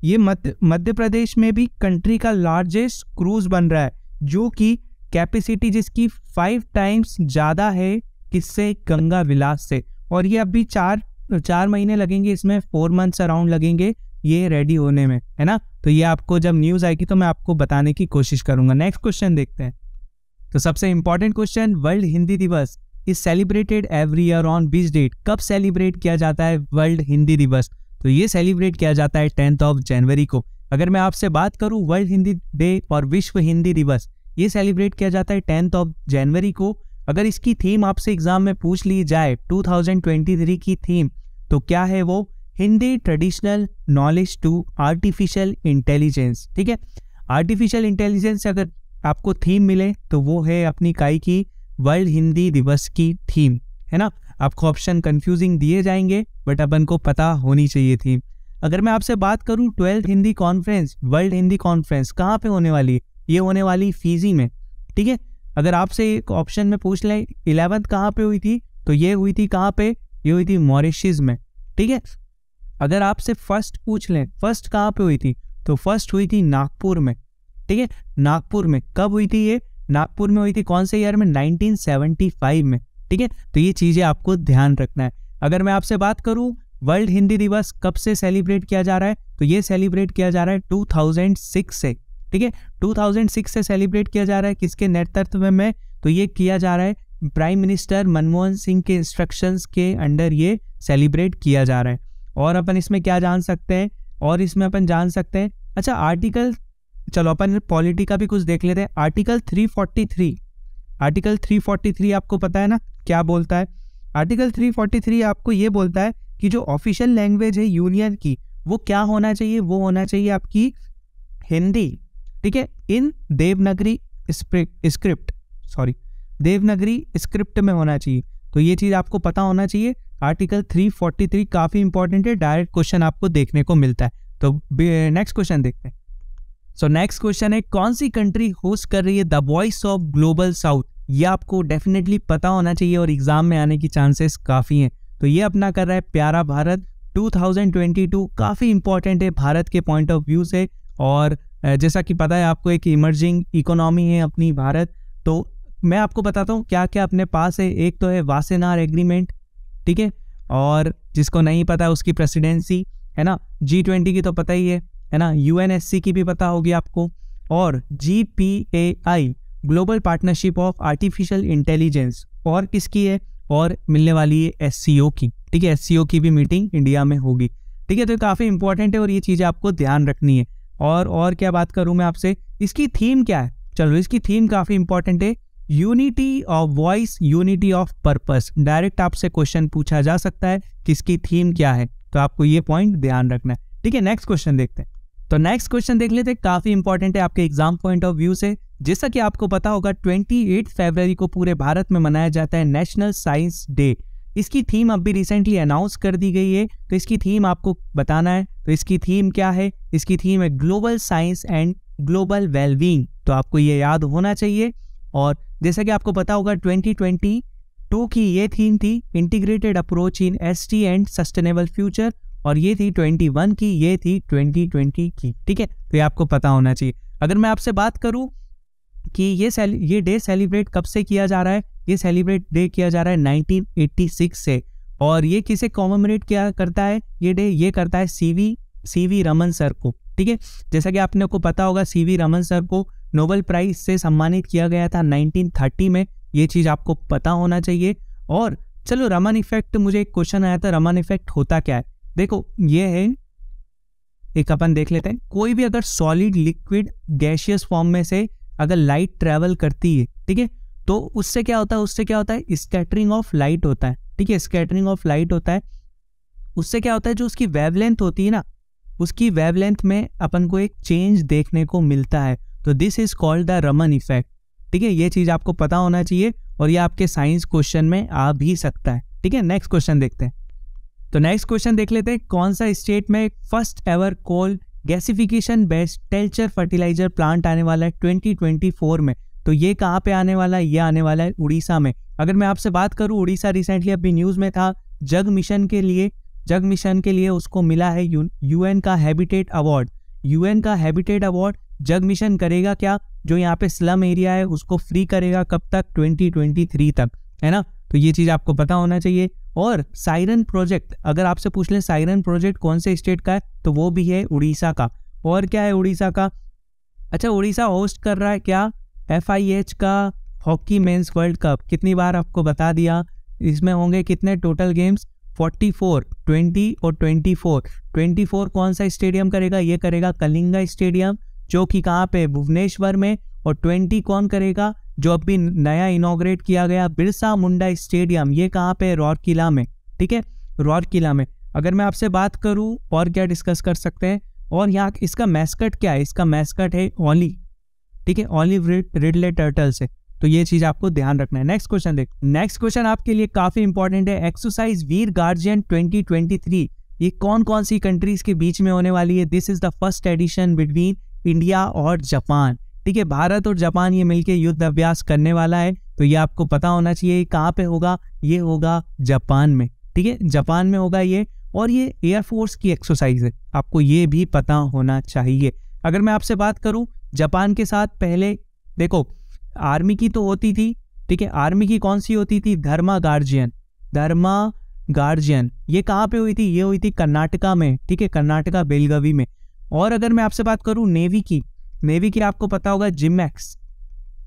ये मध्य मध्य प्रदेश में भी कंट्री का लार्जेस्ट क्रूज बन रहा है जो कि कैपेसिटी जिसकी फाइव टाइम्स ज़्यादा है किससे? गंगा विलास से। और ये अभी चार चार महीने लगेंगे इसमें, फोर मंथ्स अराउंड लगेंगे ये रेडी होने में है ना, तो ये आपको जब न्यूज़ आएगी तो मैं आपको बताने की कोशिश करूँगा। नेक्स्ट क्वेश्चन देखते हैं। तो सबसे important question, world Hindi Diwas is celebrated every year on which date. कब सेलिब्रेट किया जाता है वर्ल्ड हिंदी दिवस? तो ये सेलिब्रेट किया जाता है टेंथ ऑफ जनवरी को। अगर मैं आपसे बात करूं, वर्ल्ड हिंदी डे और विश्व हिंदी दिवस ये सेलिब्रेट किया जाता है टेंथ ऑफ जनवरी को। अगर इसकी थीम आपसे एग्जाम में पूछ ली जाए, टू थाउजेंड ट्वेंटी थ्री की थीम, तो क्या है वो? Hindi traditional knowledge to artificial intelligence. ठीक है, आर्टिफिशियल इंटेलिजेंस अगर आपको थीम मिले तो वो है अपनी काई की वर्ल्ड हिंदी दिवस की थीम है ना। आपको ऑप्शन कंफ्यूजिंग दिए जाएंगे बट अपन को पता होनी चाहिए थी। अगर मैं आपसे बात करूं, twelfth Hindi conference, world Hindi conference कहाँ पे होने वाली है? ये होने वाली फिजी में। ठीक है, अगर आपसे एक ऑप्शन में पूछ लें इलेवंथ कहाँ पे हुई थी, तो ये हुई थी कहाँ पे? ये हुई थी मॉरिशस में। ठीक है, अगर आपसे फर्स्ट पूछ लें फर्स्ट कहाँ पे हुई थी, तो फर्स्ट हुई थी नागपुर में। ठीक है, नागपुर में। कब हुई थी ये? नागपुर में हुई थी, कौन से ईयर में? नाइनटीन सेवेंटी फाइव में। ठीक है, तो ये चीज़ें आपको ध्यान रखना है। अगर मैं आपसे बात करूँ वर्ल्ड हिंदी दिवस कब से सेलिब्रेट किया जा रहा है, तो ये सेलिब्रेट किया जा रहा है टू थाउजेंड सिक्स से। ठीक है, टू थाउजेंड सिक्स से सेलिब्रेट किया जा रहा है, किसके नेतृत्व में? तो ये किया जा रहा है प्राइम मिनिस्टर मनमोहन सिंह के इंस्ट्रक्शंस के अंडर ये सेलिब्रेट किया जा रहा है। और अपन इसमें क्या जान सकते हैं? और इसमें अपन जान सकते हैं, अच्छा आर्टिकल, चलो अपन पॉलिटी का भी कुछ देख लेते हैं। Article three forty three, article three forty three आपको पता है ना क्या बोलता है? आर्टिकल थ्री फोर्टी थ्री आपको ये बोलता है कि जो ऑफिशियल लैंग्वेज है यूनियन की वो क्या होना चाहिए? वो होना चाहिए आपकी हिंदी। ठीक है, in Devanagari script, sorry Devanagari script में होना चाहिए। तो ये चीज़ आपको पता होना चाहिए। आर्टिकल थ्री फोर्टी थ्री काफ़ी इंपॉर्टेंट है, डायरेक्ट क्वेश्चन आपको देखने को मिलता है। तो नेक्स्ट क्वेश्चन देखते हैं। सो नेक्स्ट क्वेश्चन है, कौन सी कंट्री होस्ट कर रही है the voice of global south? ये आपको डेफिनेटली पता होना चाहिए और एग्जाम में आने की चांसेस काफ़ी हैं। तो ये अपना कर रहा है Pyara Bharat two thousand twenty two, काफ़ी इंपॉर्टेंट है भारत के पॉइंट ऑफ व्यू से। और जैसा कि पता है आपको एक इमर्जिंग इकोनॉमी है अपनी भारत, तो मैं आपको बताता हूँ क्या क्या अपने पास है। एक तो है वासेनार एग्रीमेंट, ठीक है, और जिसको नहीं पता उसकी प्रेसिडेंसी है ना, जी ट्वेंटी की तो पता ही है है ना, यूएनएससी की भी पता होगी आपको, और G P A I global partnership of artificial intelligence, और किसकी है? और मिलने वाली है एस सी ओ की। ठीक है, एस सी ओ की भी मीटिंग इंडिया में होगी। ठीक है, तो काफ़ी इंपॉर्टेंट है और ये चीज़ें आपको ध्यान रखनी है। और और क्या बात करूँ मैं आपसे, इसकी थीम क्या है? चलो, इसकी थीम काफ़ी इंपॉर्टेंट है, unity of voice, unity of purpose. Direct आपसे क्वेश्चन पूछा जा सकता है किसकी थीम क्या है, तो आपको ये पॉइंट ध्यान रखना है। ठीक है, नेक्स्ट क्वेश्चन देखते हैं। तो नेक्स्ट क्वेश्चन देख लेते हैं, काफ़ी इंपॉर्टेंट है आपके एग्जाम पॉइंट ऑफ व्यू से। जैसा कि आपको पता होगा अट्ठाईस फरवरी को पूरे भारत में मनाया जाता है नेशनल साइंस डे। इसकी थीम अभी रिसेंटली अनाउंस कर दी गई है, तो इसकी थीम आपको बताना है। तो इसकी थीम क्या है? इसकी थीम है global science and global wellbeing, तो आपको ये याद होना चाहिए। और जैसा कि आपको पता होगा ट्वेंटी ट्वेंटी टू की ये थीम थी integrated approach in S T and sustainable future, और ये थी ट्वेंटी वन की, ये थी ट्वेंटी ट्वेंटी की। ठीक है, तो ये आपको पता होना चाहिए। अगर मैं आपसे बात करूं कि ये ये डे सेलिब्रेट कब से किया जा रहा है, ये सेलिब्रेट डे किया जा रहा है नाइनटीन एटी सिक्स से। और ये किसे कॉमेमोरेट किया करता है ये डे? ये करता है C V C V Raman sir को। ठीक है, जैसा कि आपने को पता होगा सी वी रमन सर को नोबेल प्राइज से सम्मानित किया गया था नाइनटीन थर्टी में, ये चीज़ आपको पता होना चाहिए। और चलो रमन इफेक्ट, मुझे एक क्वेश्चन आया था रमन इफेक्ट होता क्या है? देखो ये है, एक अपन देख लेते हैं। कोई भी अगर सॉलिड, लिक्विड, गैसियस फॉर्म में से अगर लाइट ट्रैवल करती है, ठीक है, तो उससे क्या होता है? उससे क्या होता है? स्कैटरिंग ऑफ लाइट होता है। ठीक है, स्कैटरिंग ऑफ लाइट होता है। उससे क्या होता है? जो उसकी वेवलेंथ होती है ना, उसकी वेवलेंथ में अपन को एक चेंज देखने को मिलता है, तो this is called the Raman effect. ठीक है, ये चीज़ आपको पता होना चाहिए और ये आपके साइंस क्वेश्चन में आ भी सकता है। ठीक है, नेक्स्ट क्वेश्चन देखते हैं। तो नेक्स्ट क्वेश्चन देख लेते हैं, कौन सा स्टेट में first ever coal gasification based Talcher fertiliser plant आने वाला है ट्वेंटी ट्वेंटी फोर में? तो ये कहाँ पे आने वाला है? ये आने वाला है उड़ीसा में। अगर मैं आपसे बात करूँ, उड़ीसा रिसेंटली अभी न्यूज़ में था जग मिशन के लिए, जग मिशन के लिए उसको मिला है यू एन का हैबिटेट अवार्ड। यू एन का हैबिटेट अवार्ड जग मिशन करेगा क्या? जो यहाँ पे स्लम एरिया है उसको फ्री करेगा। कब तक? ट्वेंटी ट्वेंटी थ्री तक, है ना, तो ये चीज़ आपको पता होना चाहिए। और साइरन प्रोजेक्ट, अगर आपसे पूछ लें साइरन प्रोजेक्ट कौन से स्टेट का है, तो वो भी है उड़ीसा का। और क्या है उड़ीसा का? अच्छा, उड़ीसा होस्ट कर रहा है क्या? एफ आई एच का हॉकी मेंस वर्ल्ड कप। कितनी बार आपको बता दिया, इसमें होंगे कितने total games? Forty four, twenty और ट्वेंटी फोर। ट्वेंटी फोर कौन सा स्टेडियम करेगा? ये करेगा कलिंगा स्टेडियम, जो कि कहाँ पे? भुवनेश्वर में। और ट्वेंटी कौन करेगा? जो अभी नया इनॉग्रेट किया गया बिरसा मुंडा स्टेडियम, ये कहाँ पे? रौरकिला में। ठीक है, रौरकिला में। अगर मैं आपसे बात करूँ और क्या डिस्कस कर सकते हैं? और यहाँ इसका मैस्कट क्या है? इसका मैस्कट है ओली। ठीक है, ओली रिडले टर्टल से, तो ये चीज़ आपको ध्यान रखना है। नेक्स्ट क्वेश्चन देख, नेक्स्ट क्वेश्चन आपके लिए काफ़ी इंपॉर्टेंट है, exercise Veer guardian twenty twenty three, ये कौन कौन सी कंट्रीज के बीच में होने वाली है? This is the first edition between India और जापान। ठीक है, भारत और जापान ये मिलके युद्ध अभ्यास करने वाला है, तो ये आपको पता होना चाहिए। कहाँ पे होगा? ये होगा जापान में। ठीक है, जापान में होगा ये। और ये एयरफोर्स की एक्सरसाइज है, आपको ये भी पता होना चाहिए। अगर मैं आपसे बात करूँ जापान के साथ पहले देखो आर्मी की तो होती थी, ठीक है, आर्मी की कौन सी होती थी? Dharma guardian, Dharma guardian. ये कहाँ पे हुई थी? ये हुई थी कर्नाटका में, ठीक है, कर्नाटका बेलगावी में। और अगर मैं आपसे बात करूँ नेवी की, नेवी की आपको पता होगा जिमैक्स,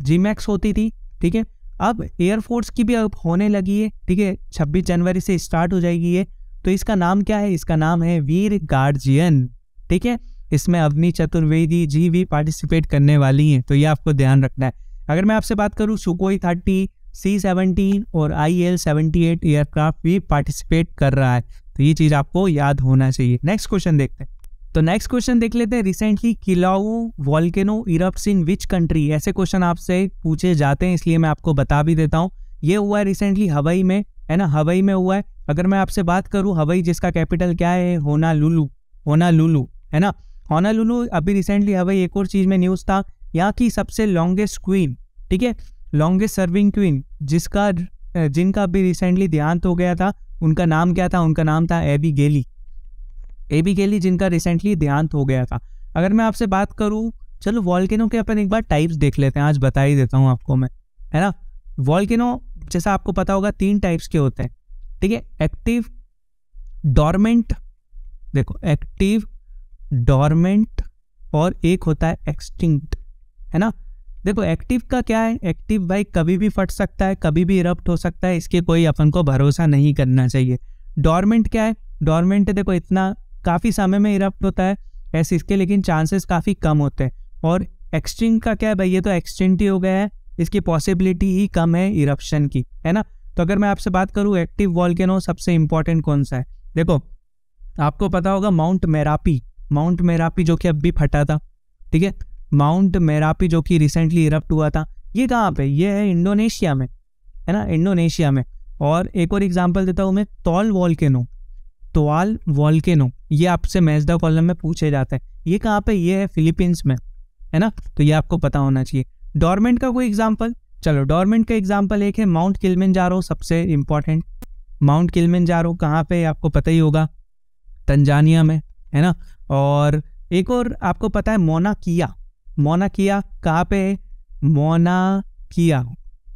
जिमैक्स होती थी, ठीक है। अब एयरफोर्स की भी अब होने लगी है, ठीक है, छब्बीस जनवरी से स्टार्ट हो जाएगी ये। तो इसका नाम क्या है? इसका नाम है वीर गार्जियन, ठीक है। इसमें अवनी चतुर्वेदी जी भी पार्टिसिपेट करने वाली हैं, तो ये आपको ध्यान रखना है। अगर मैं आपसे बात करूँ सुकोई थर्टी, सी सेवनटीन और I L seventy eight aircraft भी पार्टिसिपेट कर रहा है, तो ये चीज़ आपको याद होना चाहिए। नेक्स्ट क्वेश्चन देखते हैं, तो नेक्स्ट क्वेश्चन देख लेते हैं, recently Kilauea volcano erupts in which country. ऐसे क्वेश्चन आपसे पूछे जाते हैं, इसलिए मैं आपको बता भी देता हूँ। ये हुआ है रिसेंटली हवाई में, है ना, हवाई में हुआ है। अगर मैं आपसे बात करूँ हवाई, जिसका कैपिटल क्या है? होनालुलु, होनालुलु, है ना, होनालुलु। अभी रिसेंटली हवाई एक और चीज़ में न्यूज़ था, यहाँ की सबसे लॉन्गेस्ट क्वीन, ठीक है, लॉन्गेस्ट सर्विंग क्वीन, जिसका जिनका अभी रिसेंटली देहांत हो गया था, उनका नाम क्या था? उनका नाम था एबी गेली, एबी गेली, जिनका रिसेंटली देहांत हो गया था। अगर मैं आपसे बात करूँ, चलो वॉल्केनो के अपन एक बार टाइप्स देख लेते हैं, आज बता ही देता हूँ आपको मैं, है ना। वॉल्केनो जैसा आपको पता होगा तीन टाइप्स के होते हैं, ठीक है, एक्टिव, डॉर्मेंट, देखो एक्टिव, डॉर्मेंट और एक होता है एक्सटिंक्ट, है ना। देखो एक्टिव का क्या है? एक्टिव भाई कभी भी फट सकता है, कभी भी इरप्ट हो सकता है, इसके कोई अपन को भरोसा नहीं करना चाहिए। डॉर्मेंट क्या है? डॉर्मेंट देखो इतना काफ़ी समय में इरप्ट होता है ऐसे, इसके लेकिन चांसेस काफ़ी कम होते हैं। और एक्सटिंक्ट का क्या है भाई? ये तो एक्सटिंक्ट ही हो गया है, इसकी पॉसिबिलिटी ही कम है इरप्शन की, है ना। तो अगर मैं आपसे बात करूँ एक्टिव वॉल्केनो सबसे इम्पॉर्टेंट कौन सा है? देखो आपको पता होगा माउंट मेरापी, माउंट मेरापी जो कि अब भी फटा था, ठीक है, माउंट मेरापी जो कि रिसेंटली इरप्ट हुआ था। ये कहाँ पे? ये है इंडोनेशिया में, है ना, इंडोनेशिया में। और एक और एग्जांपल देता हूँ मैं, तौल वॉल्केनो, तौल वॉल्केनो, ये आपसे मैच द कॉलम में पूछे जाते हैं। ये कहाँ पे? ये है फिलीपींस में, है ना, तो ये आपको पता होना चाहिए। डॉर्मेंट का कोई एग्जाम्पल? चलो डॉर्मेंट का एग्जाम्पल एक है माउंट किलिमंजारो, सबसे इम्पॉर्टेंट। माउंट किलिमंजारो कहाँ पे? आपको पता ही होगा तंजानिया में, है ना। और एक और आपको पता है मोना किया, मोना किया कहाँ पे है? मोना किया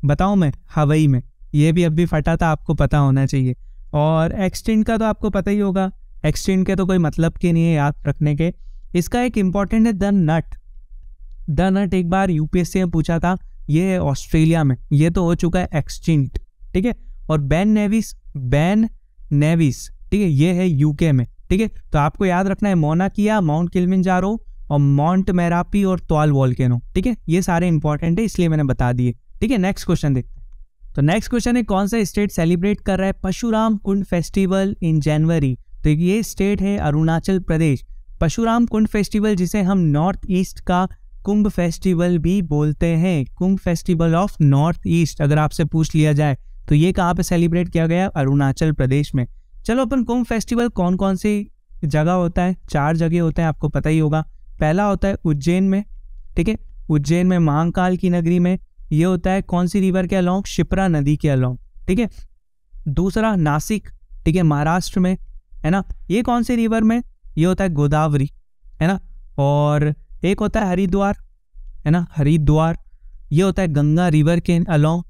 बताऊँ मैं, हवाई में। ये भी अब भी फटा था, आपको पता होना चाहिए। और एक्सटिंक्ट का तो आपको पता ही होगा, एक्सटिंक्ट के तो कोई मतलब के नहीं है याद रखने के। इसका एक इम्पॉर्टेंट है द नट, द नट एक बार यूपीएससी में पूछा था, ये है ऑस्ट्रेलिया में, ये तो हो चुका है एक्सटिंक्ट, ठीक है। और बैन नेविस, बैन नेविस, ठीक है, ये है यूके में, ठीक है। तो आपको याद रखना है मोना किया, माउंट किलिमंजारो और माउंट मेरापी और तौल वॉल्केनो, ठीक है, ये सारे इंपॉर्टेंट है, इसलिए मैंने बता दिए, ठीक है। नेक्स्ट क्वेश्चन देखते हैं, तो नेक्स्ट क्वेश्चन है कौन सा स्टेट सेलिब्रेट कर रहा है परशुराम कुंड फेस्टिवल इन जनवरी। तो ये स्टेट है अरुणाचल प्रदेश। परशुराम कुंड फेस्टिवल, जिसे हम नॉर्थ ईस्ट का कुंभ फेस्टिवल भी बोलते हैं, Kumbh festival of north east, अगर आपसे पूछ लिया जाए तो ये कहाँ पर सेलिब्रेट किया गया? अरुणाचल प्रदेश में। चलो अपन कुंभ फेस्टिवल कौन कौन सी जगह होता है? चार जगह होते हैं, आपको पता ही होगा। पहला होता है उज्जैन में, ठीक है, उज्जैन में महाकाल की नगरी में, ये होता है कौन सी रिवर के अलॉन्ग? शिप्रा नदी के अलॉन्ग, ठीक है। दूसरा नासिक, ठीक है, महाराष्ट्र में, है ना, ये कौन सी रिवर में? ये होता है गोदावरी, है ना। और एक होता है हरिद्वार, है ना, हरिद्वार, ये होता है गंगा रिवर के अलॉन्ग।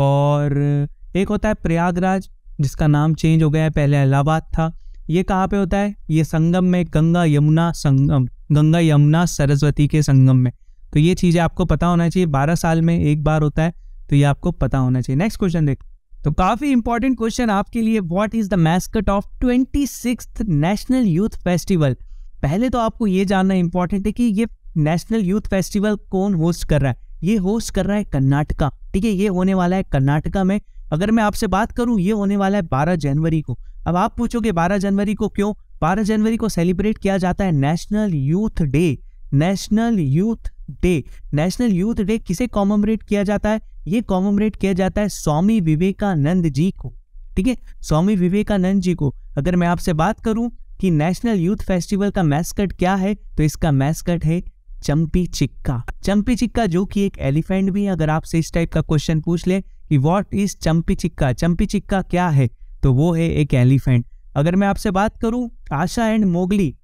और एक होता है प्रयागराज, जिसका नाम चेंज हो गया है, पहले इलाहाबाद था। ये कहाँ पे होता है? ये संगम में, गंगा यमुना संगम, गंगा यमुना सरस्वती के संगम में। तो ये चीज़ें आपको पता होना चाहिए, बारह साल में एक बार होता है, तो ये आपको पता होना चाहिए। नेक्स्ट क्वेश्चन देख, तो काफ़ी इंपॉर्टेंट क्वेश्चन आपके लिए, what is the mascot of twenty sixth national youth festival. पहले तो आपको ये जानना इंपॉर्टेंट है कि ये नेशनल यूथ फेस्टिवल कौन होस्ट कर रहा है। ये होस्ट कर रहा है कर्नाटका, ठीक है, ये होने वाला है कर्नाटका में। अगर मैं आपसे बात करूं, ये होने वाला है बारह जनवरी को। अब आप पूछोगे बारह जनवरी को क्यों? बारह जनवरी को सेलिब्रेट किया जाता है national youth day, national youth day. National youth day किसे कॉममरेट किया जाता है? ये कॉममरेट किया जाता है स्वामी विवेकानंद जी को, ठीक है, स्वामी विवेकानंद जी को। अगर मैं आपसे बात करूं कि नेशनल यूथ फेस्टिवल का मैस्कट क्या है, तो इसका मैस्कट है चंपी चिक्का। चंपी चिक्का जो कि एक एलिफेंट भी है। अगर आपसे इस टाइप का क्वेश्चन पूछ ले कि व्हाट इज चंपी चिक्का, चंपी चिक्का क्या है, तो वो है एक एलिफेंट। अगर मैं आपसे बात करूं Asha and Mowgli,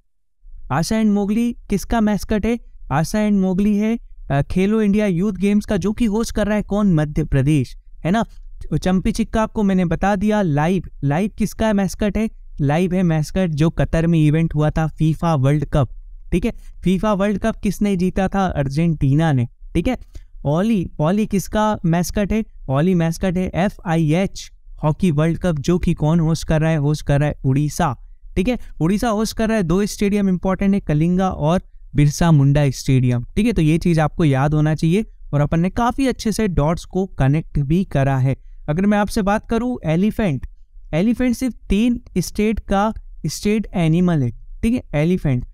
Asha and Mowgli किसका मैस्कट है? आशा एंड मोगली है खेलो इंडिया यूथ गेम्स का, जो कि होस्ट कर रहा है कौन, मध्य प्रदेश, है ना। चंपी चिक्का आपको मैंने बता दिया। लाइव, लाइव किसका मैस्कट है, लाइव है मैस्कट जो कतर में इवेंट हुआ था फीफा वर्ल्ड कप, ठीक है। फीफा वर्ल्ड कप किसने जीता था, अर्जेंटीना ने, ठीक है। ऑली, ऑली किसका मैस्कट है, ऑली मैस्कट है F I H hockey world cup, जो कि कौन होस्ट कर रहा है, होस्ट कर रहा है उड़ीसा, ठीक है। उड़ीसा होस्ट कर रहा है, दो स्टेडियम इंपॉर्टेंट है, कलिंगा और बिरसा मुंडा स्टेडियम, ठीक है। तो ये चीज़ आपको याद होना चाहिए और अपन ने काफ़ी अच्छे से डॉट्स को कनेक्ट भी करा है। अगर मैं आपसे बात करूं एलिफेंट, एलिफेंट सिर्फ तीन स्टेट का स्टेट एनिमल है, ठीक है। एलिफेंट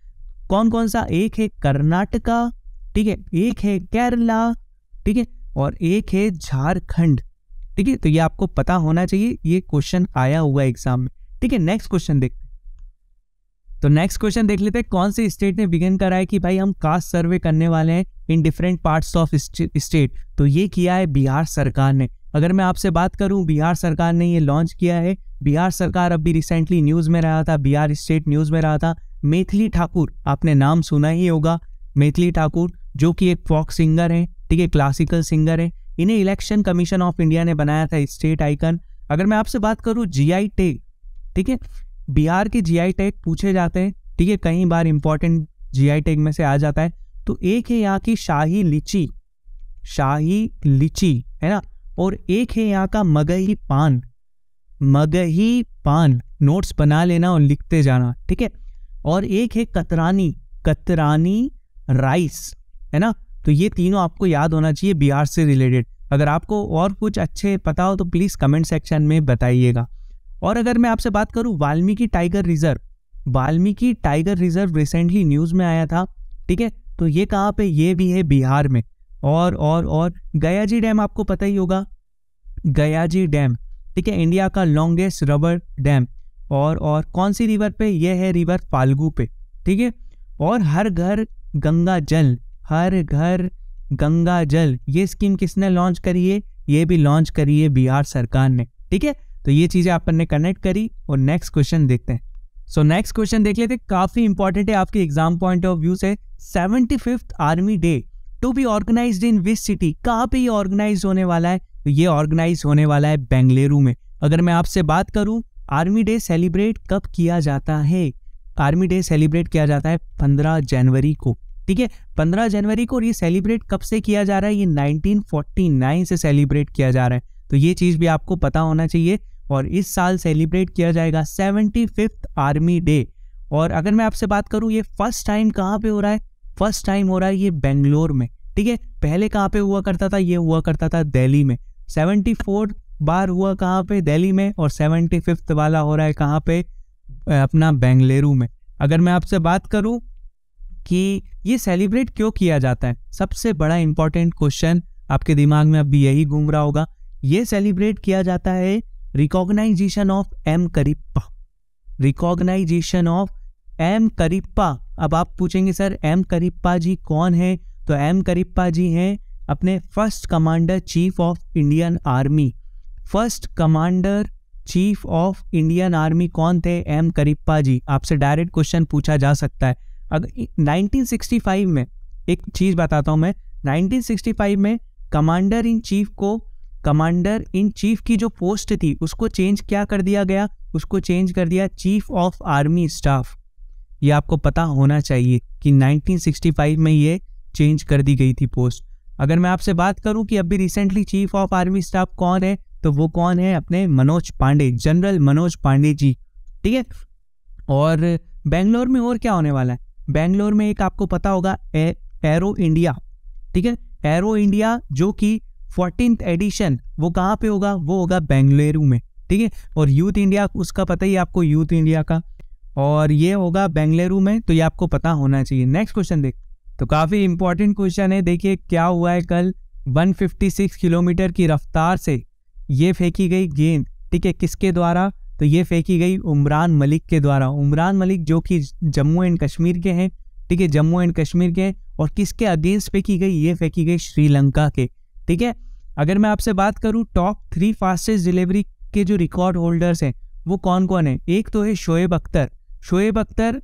कौन कौन सा, एक है कर्नाटका, ठीक है, एक है केरला, ठीक है, और एक है झारखंड, ठीक है। तो ये आपको पता होना चाहिए, ये क्वेश्चन आया हुआ एग्जाम में, ठीक है। नेक्स्ट क्वेश्चन देखते हैं, तो नेक्स्ट क्वेश्चन देख लेते हैं कौन से स्टेट ने बिगिन करा है कि भाई हम कास्ट सर्वे करने वाले हैं in different parts of state. तो ये किया है बिहार सरकार ने। अगर मैं आपसे बात करूं, बिहार सरकार ने ये लॉन्च किया है। बिहार सरकार अभी रिसेंटली न्यूज़ में रहा था, बिहार स्टेट न्यूज़ में रहा था। मैथिली ठाकुर, आपने नाम सुना ही होगा, मैथिली ठाकुर जो कि एक फोक सिंगर है, ठीक है, क्लासिकल सिंगर है। इन्हें इलेक्शन कमीशन ऑफ इंडिया ने बनाया था स्टेट आइकन। अगर मैं आपसे बात करूँ जी आई टैग, ठीक है, बिहार के जी आई टैग पूछे जाते हैं, ठीक है, कई बार इंपॉर्टेंट जी आई टैग में से आ जाता है। तो एक है यहाँ की शाही लीची, शाही लीची, है ना, और एक है यहाँ का मगही पान, मगही पान, नोट्स बना लेना और लिखते जाना, ठीक है। और एक है कतरानी, कतरानी राइस, है ना। तो ये तीनों आपको याद होना चाहिए बिहार से रिलेटेड। अगर आपको और कुछ अच्छे पता हो तो प्लीज़ कमेंट सेक्शन में बताइएगा। और अगर मैं आपसे बात करूं Valmiki tiger reserve, Valmiki tiger reserve recently news में आया था, ठीक है। तो ये कहाँ पे, ये भी है बिहार में। और और और गयाजी डैम आपको पता ही होगा, गयाजी डैम, ठीक है, इंडिया का लॉन्गेस्ट रबर डैम। और और कौन सी रिवर पे, ये है रिवर फाल्गु पे, ठीक है। और हर घर गंगा जल, हर घर गंगा जल, ये स्कीम किसने लॉन्च करी है, ये भी लॉन्च करी है बिहार सरकार ने, ठीक है। तो ये चीज़ें अपन ने कनेक्ट करी और नेक्स्ट क्वेश्चन देखते हैं। सो नेक्स्ट क्वेश्चन देख लेते हैं, काफ़ी इंपॉर्टेंट है आपके एग्जाम पॉइंट ऑफ व्यू से। Seventy fifth army day to be organised in which city, कहाँ पे ये ऑर्गेनाइज होने वाला है, तो ये ऑर्गेनाइज होने वाला है बेंगलुरु में। अगर मैं आपसे बात करूँ आर्मी डे सेलिब्रेट कब किया जाता है, आर्मी डे सेलिब्रेट किया जाता है पंद्रह जनवरी को, ठीक है, पंद्रह जनवरी को। और ये सेलिब्रेट कब से किया जा रहा है, ये नाइनटीन फोर्टी नाइन से सेलिब्रेट किया जा रहा है। तो ये चीज़ भी आपको पता होना चाहिए। और इस साल सेलिब्रेट किया जाएगा सेवेंटी फिफ्थ आर्मी डे। और अगर मैं आपसे बात करूं ये फर्स्ट टाइम कहाँ पे हो रहा है, फर्स्ट टाइम हो रहा है ये बेंगलोर में, ठीक है। पहले कहाँ पे हुआ करता था, ये हुआ करता था दिल्ली में। सेवेंटी फोर्थ बार हुआ कहाँ पे, दिल्ली में, और सेवेंटी फिफ्थ वाला हो रहा है कहाँ पे, अपना बेंगलुरु में। अगर मैं आपसे बात करूँ कि ये सेलिब्रेट क्यों किया जाता है, सबसे बड़ा इंपॉर्टेंट क्वेश्चन आपके दिमाग में अभी यही घूम रहा होगा। ये सेलिब्रेट किया जाता है recognization of M Cariappa, recognization of M Cariappa. अब आप पूछेंगे सर एम करिप्पा जी कौन है, तो एम करिप्पा जी हैं अपने first commander chief of Indian army. First commander chief of Indian army कौन थे, एम करिप्पा जी। आपसे डायरेक्ट क्वेश्चन पूछा जा सकता है। अगर नाइनटीन सिक्सटी फाइव में, एक चीज़ बताता हूँ मैं, नाइनटीन सिक्सटी फाइव में कमांडर इन चीफ को, कमांडर इन चीफ की जो पोस्ट थी उसको चेंज क्या कर दिया गया, उसको चेंज कर दिया चीफ ऑफ आर्मी स्टाफ। ये आपको पता होना चाहिए कि नाइनटीन सिक्सटी फाइव में ये चेंज कर दी गई थी पोस्ट। अगर मैं आपसे बात करूं कि अभी recently chief of army staff कौन है, तो वो कौन है, अपने मनोज पांडे, जनरल मनोज पांडे जी, ठीक है। और बेंगलोर में और क्या होने वाला है, बेंगलोर में एक आपको पता होगा ए, एरो इंडिया, ठीक है, एरो इंडिया जो कि फोर्टीन्थ एडिशन, वो कहाँ पे होगा, वो होगा बेंगलुरु में, ठीक है। और यूथ इंडिया, उसका पता ही आपको यूथ इंडिया का, और ये होगा बेंगलुरु में। तो ये आपको पता होना चाहिए। नेक्स्ट क्वेश्चन देख, तो काफ़ी इंपॉर्टेंट क्वेश्चन है, देखिए क्या हुआ है कल। एक सौ छप्पन किलोमीटर की रफ्तार से ये फेंकी गई गेंद, ठीक है, किसके द्वारा, तो ये फेंकी गई उमरान मलिक के द्वारा। उमरान मलिक जो कि जम्मू एंड कश्मीर के हैं, ठीक है, जम्मू एंड कश्मीर के, और किसके अगेंस्ट फेंकी गई, ये फेंकी गई श्रीलंका के, ठीक है। अगर मैं आपसे बात करूं टॉप थ्री फास्टेस्ट डिलीवरी के जो रिकॉर्ड होल्डर्स हैं वो कौन कौन है, एक तो है शोएब अख्तर, शोएब अख्तर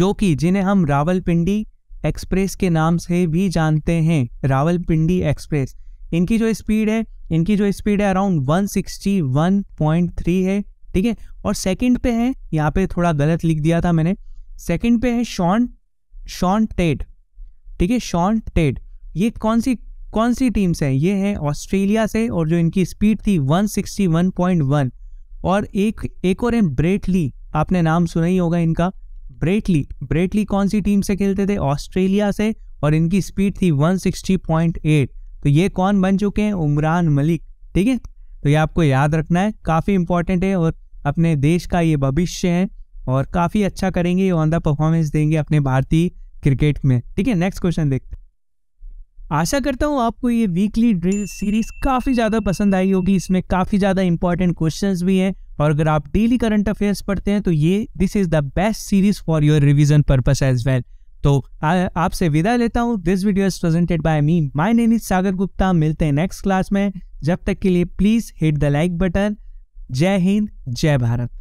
जो कि जिन्हें हम रावलपिंडी एक्सप्रेस के नाम से भी जानते हैं, रावलपिंडी एक्सप्रेस। इनकी जो स्पीड है इनकी जो स्पीड है अराउंड एक सौ इकसठ पॉइंट तीन है, ठीक है। और सेकंड पे है, यहाँ पे थोड़ा गलत लिख दिया था मैंने, सेकंड पे है शॉन शॉन टेट, ठीक है, शॉन टेट। ये कौन सी कौन सी टीम से है? ये है ऑस्ट्रेलिया से, और जो इनकी स्पीड थी एक सौ इकसठ पॉइंट एक। और एक एक और है ब्रेटली, आपने नाम सुना ही होगा इनका, ब्रेटली। ब्रेटली कौन सी टीम से खेलते थे? ऑस्ट्रेलिया से, और इनकी स्पीड थी एक सौ साठ पॉइंट आठ। तो ये कौन बन चुके हैं? उमरान मलिक, ठीक है। तो ये आपको याद रखना है, काफ़ी इंपॉर्टेंट है और अपने देश का ये भविष्य है और काफ़ी अच्छा करेंगे, ऑन द परफॉर्मेंस देंगे अपने भारतीय क्रिकेट में, ठीक है। नेक्स्ट क्वेश्चन देखते हैं। आशा करता हूँ आपको ये वीकली ड्रिल सीरीज काफ़ी ज़्यादा पसंद आई होगी। इसमें काफ़ी ज़्यादा इंपॉर्टेंट क्वेश्चंस भी हैं, और अगर आप डेली करंट अफेयर्स पढ़ते हैं तो ये this is the best series for your revision purpose as well. तो आपसे विदा लेता हूँ। This video is presented by me, my name is Sagar Gupta. मिलते हैं नेक्स्ट क्लास में, जब तक के लिए please hit the like button. जय हिंद, जय भारत।